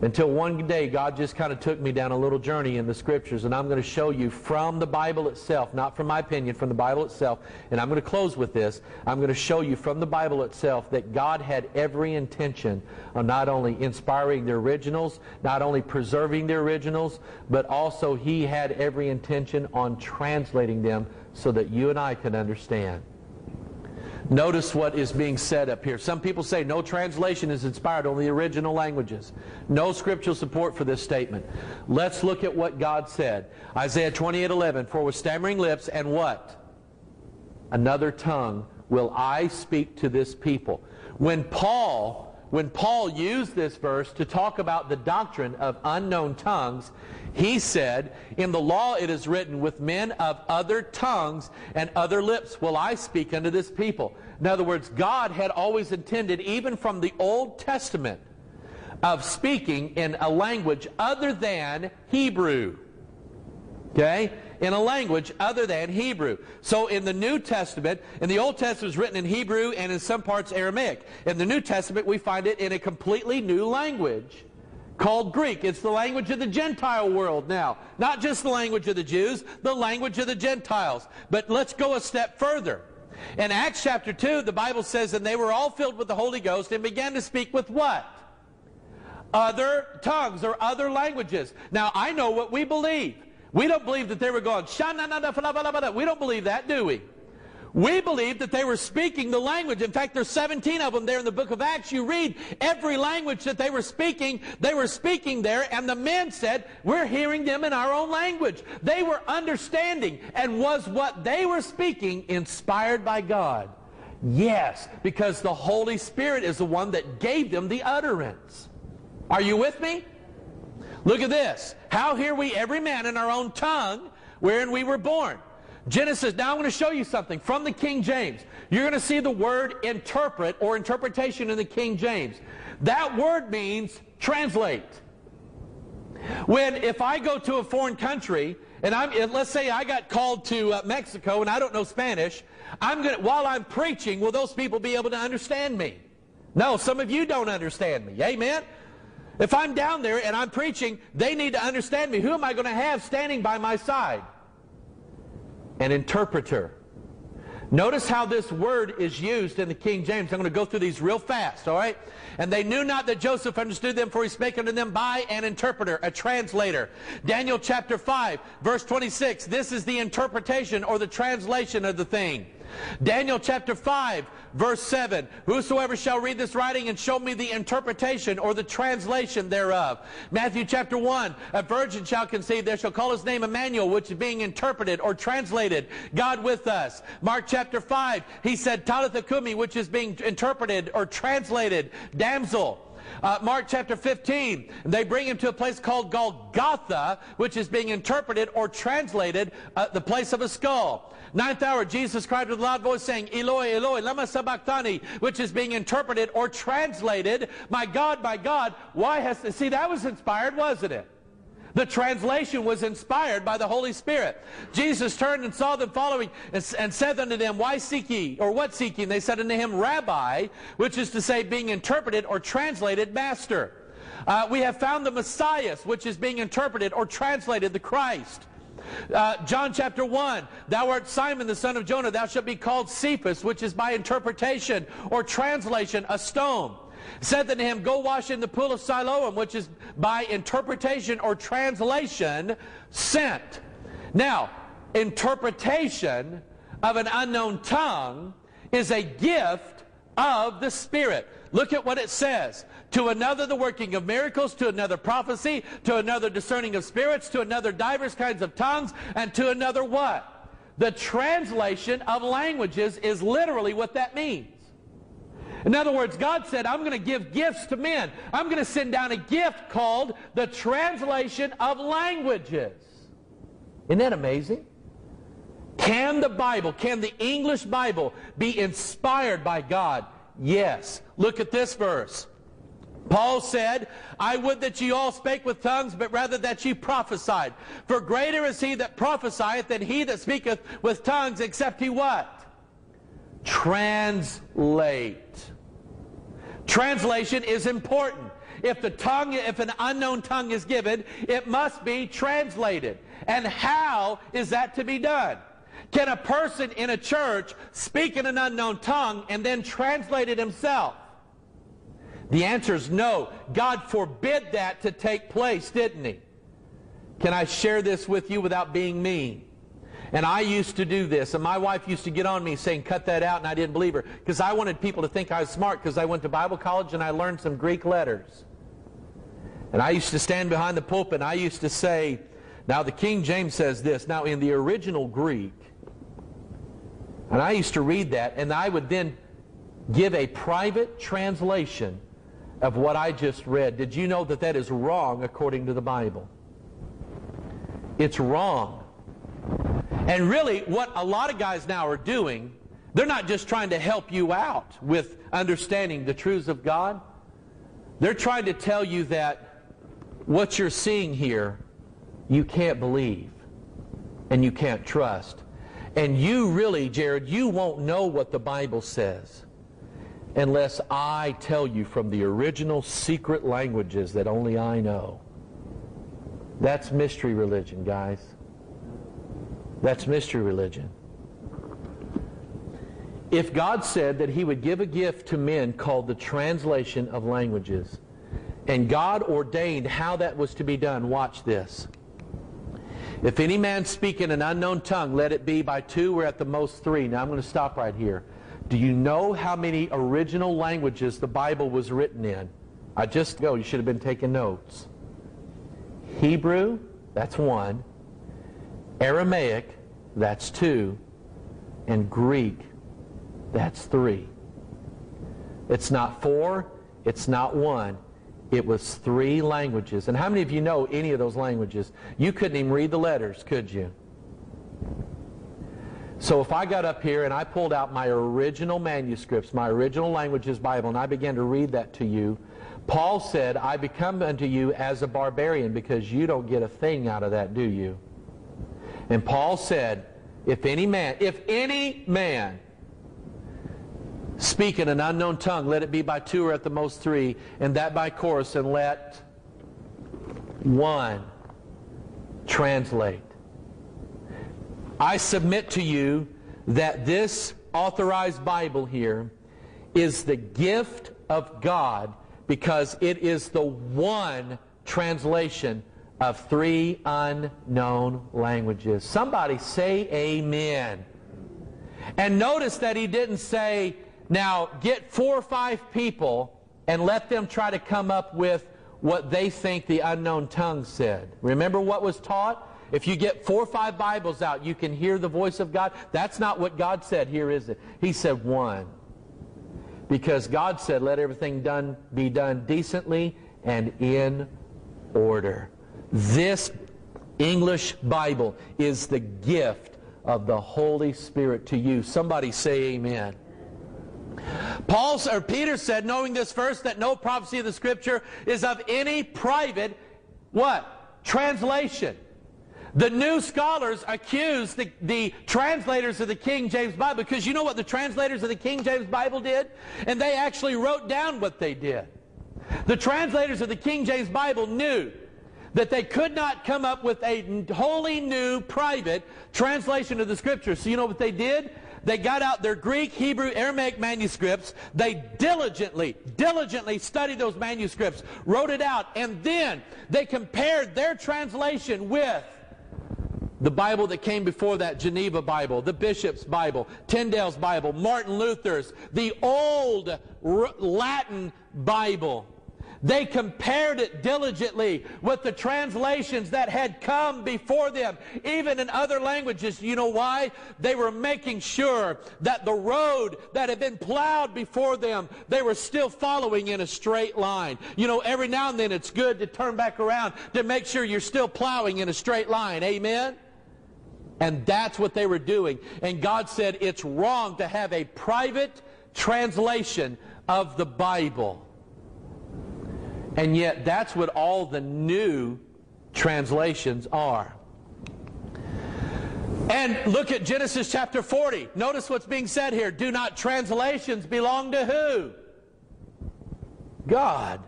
Until one day, God just kind of took me down a little journey in the Scriptures, and I'm going to show you from the Bible itself, not from my opinion, from the Bible itself. And I'm going to close with this. I'm going to show you from the Bible itself that God had every intention of not only inspiring the originals, not only preserving the originals, but also He had every intention on translating them so that you and I can understand. Notice what is being said up here. Some people say no translation is inspired, only original languages. No scriptural support for this statement. Let's look at what God said. Isaiah 28:11, for with stammering lips and what? Another tongue will I speak to this people. When Paul used this verse to talk about the doctrine of unknown tongues, he said, in the law it is written, with men of other tongues and other lips will I speak unto this people. In other words, God had always intended, even from the Old Testament, of speaking in a language other than Hebrew. Okay? In a language other than Hebrew. So in the New Testament, in the Old Testament is written in Hebrew and in some parts Aramaic. In the New Testament we find it in a completely new language called Greek. It's the language of the Gentile world now. Not just the language of the Jews, the language of the Gentiles. But let's go a step further. In Acts chapter 2, the Bible says, and they were all filled with the Holy Ghost and began to speak with what? Other tongues or other languages. Now I know what we believe. We don't believe that they were going, we don't believe that, do we? We believe that they were speaking the language. In fact, there's 17 of them there in the book of Acts. You read every language that they were speaking there, and the men said, we're hearing them in our own language. They were understanding, and was what they were speaking inspired by God? Yes, because the Holy Spirit is the one that gave them the utterance. Are you with me? Look at this. How hear we every man in our own tongue wherein we were born. Genesis. Now I'm going to show you something from the King James. You're going to see the word interpret or interpretation in the King James. That word means translate. If I go to a foreign country, and let's say I got called to Mexico and I don't know Spanish, while I'm preaching, will those people be able to understand me? No, some of you don't understand me. Amen? If I'm down there and I'm preaching, they need to understand me. Who am I going to have standing by my side? An interpreter. Notice how this word is used in the King James. I'm going to go through these real fast, all right? And they knew not that Joseph understood them, for he spake unto them by an interpreter, a translator. Daniel chapter 5, verse 26. This is the interpretation or the translation of the thing. Daniel chapter 5, verse 7. Whosoever shall read this writing and show me the interpretation or the translation thereof. Matthew chapter 1. A virgin shall conceive. There shall call his name Emmanuel, which is being interpreted or translated, God with us. Mark chapter 5. He said Talitha Kumi, which is being interpreted or translated, damsel. Mark chapter 15, they bring him to a place called Golgotha, which is being interpreted or translated, the place of a skull. Ninth hour, Jesus cried with a loud voice saying, Eloi, Eloi, lama sabachthani, which is being interpreted or translated, my God, why hast thou... See, that was inspired, wasn't it? The translation was inspired by the Holy Spirit. Jesus turned and saw them following and said unto them, Why seek ye, or what seek ye? And they said unto him, Rabbi, which is to say being interpreted or translated, Master. We have found the Messiah, which is being interpreted or translated, the Christ. John chapter 1, Thou art Simon the son of Jonah, thou shalt be called Cephas, which is by interpretation or translation, a stone. Said unto him, Go wash in the pool of Siloam, which is by interpretation or translation, sent. Now, interpretation of an unknown tongue is a gift of the Spirit. Look at what it says. To another the working of miracles, to another prophecy, to another discerning of spirits, to another divers kinds of tongues, and to another what? The translation of languages is literally what that means. In other words, God said, I'm going to give gifts to men. I'm going to send down a gift called the translation of languages. Isn't that amazing? Can the Bible, can the English Bible be inspired by God? Yes. Look at this verse. Paul said, I would that ye all spake with tongues, but rather that ye prophesied. For greater is he that prophesieth than he that speaketh with tongues, except he what? Translate. Translation is important. If an unknown tongue is given, it must be translated. And how is that to be done? Can a person in a church speak in an unknown tongue and then translate it himself? The answer is no. God forbid that to take place, didn't he? Can I share this with you without being mean? And I used to do this, and my wife used to get on me saying, cut that out, and I didn't believe her, because I wanted people to think I was smart, because I went to Bible college and I learned some Greek letters. And I used to stand behind the pulpit, and I used to say, now the King James says this, now in the original Greek, and I used to read that, and I would then give a private translation of what I just read. Did you know that that is wrong according to the Bible? It's wrong. And really, what a lot of guys now are doing, they're not just trying to help you out with understanding the truths of God. They're trying to tell you that what you're seeing here, you can't believe and you can't trust. And you really, Jared, you won't know what the Bible says unless I tell you from the original secret languages that only I know. That's mystery religion, guys. That's mystery religion. If God said that he would give a gift to men called the translation of languages, and God ordained how that was to be done, watch this. If any man speak in an unknown tongue, let it be by two or at the most three. Now I'm going to stop right here. Do you know how many original languages the Bible was written in? You should have been taking notes. Hebrew, that's one. Aramaic, that's two, and Greek, that's three. It's not four, it's not one, It was three languages. And how many of you know any of those languages? You couldn't even read the letters, could you? So if I got up here and I pulled out my original manuscripts, my original languages Bible, and I began to read that to you, Paul said, I become unto you as a barbarian, because you don't get a thing out of that, do you? And Paul said, if any man speak in an unknown tongue, let it be by two or at the most three, and that by chorus, and let one translate. I submit to you that this authorized Bible here is the gift of God, because it is the one translation of three unknown languages. Somebody say amen. And notice that he didn't say, now get 4 or 5 people and let them try to come up with what they think the unknown tongue said. Remember what was taught? If you get 4 or 5 Bibles out, you can hear the voice of God. That's not what God said here, is it? He said one. Because God said, let everything be done decently and in order. This English Bible is the gift of the Holy Spirit to you. Somebody say amen. Peter said, knowing this first, that no prophecy of the Scripture is of any private, what? Translation. The new scholars accuse the translators of the King James Bible, because you know what the translators of the King James Bible did? And they actually wrote down what they did. The translators of the King James Bible knew that they could not come up with a wholly new private translation of the Scripture. So you know what they did? They got out their Greek, Hebrew, Aramaic manuscripts. They diligently studied those manuscripts, wrote it out, and then they compared their translation with the Bible that came before that, Geneva Bible, the Bishop's Bible, Tyndale's Bible, Martin Luther's, the old Latin Bible. They compared it diligently with the translations that had come before them, even in other languages. You know why? They were making sure that the road that had been plowed before them, they were still following in a straight line. You know, every now and then it's good to turn back around to make sure you're still plowing in a straight line. Amen? And that's what they were doing. And God said it's wrong to have a private translation of the Bible. And yet that's what all the new translations are. And look at Genesis chapter 40. Notice what's being said here. Do not translations belong to who? God.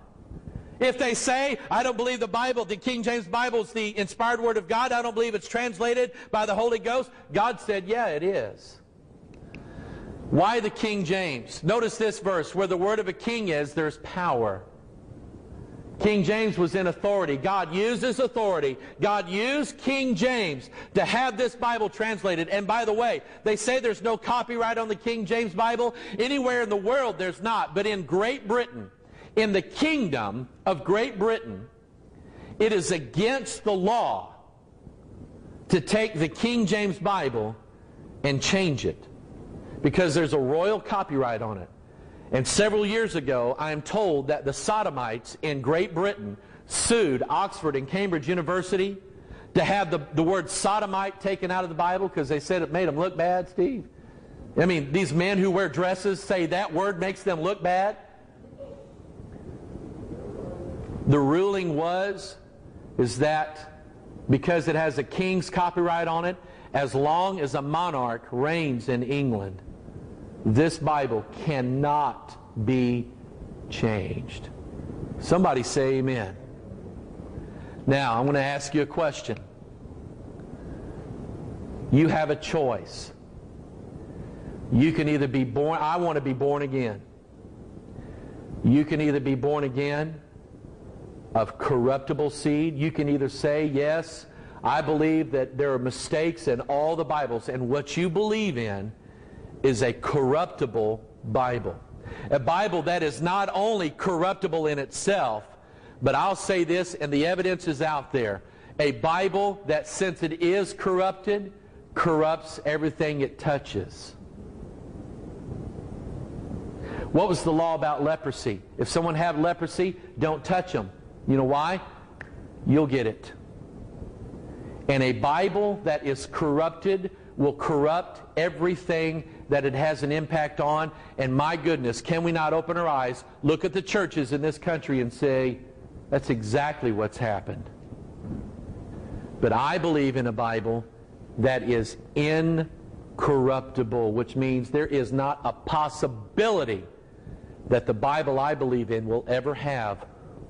If they say, I don't believe the Bible, the King James Bible is the inspired Word of God, I don't believe it's translated by the Holy Ghost, God said, yeah, it is. Why the King James? Notice this verse. Where the word of a king is, there's power. King James was in authority. God used his authority. God used King James to have this Bible translated. And by the way, they say there's no copyright on the King James Bible. Anywhere in the world there's not. But in Great Britain, in the kingdom of Great Britain, it is against the law to take the King James Bible and change it, because there's a royal copyright on it. And several years ago, I am told that the sodomites in Great Britain sued Oxford and Cambridge University to have the word sodomite taken out of the Bible, because they said it made them look bad, Steve. I mean, these men who wear dresses say that word makes them look bad. The ruling is that because it has a king's copyright on it, as long as a monarch reigns in England, this Bible cannot be changed. Somebody say amen. Now, I'm going to ask you a question. You have a choice. You can either be born, I want to be born again. You can either be born again of corruptible seed. You can either say, yes, I believe that there are mistakes in all the Bibles, and what you believe in is a corruptible Bible. A Bible that is not only corruptible in itself, but I'll say this, and the evidence is out there. A Bible that, since it is corrupted, corrupts everything it touches. What was the law about leprosy? If someone had leprosy, don't touch them. You know why? You'll get it. And a Bible that is corrupted will corrupt everything that it has an impact on. And my goodness, can we not open our eyes, look at the churches in this country and say, that's exactly what's happened. But I believe in a Bible that is incorruptible, which means there is not a possibility that the Bible I believe in will ever have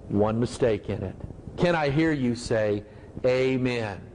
one mistake in it. Can I hear you say, amen?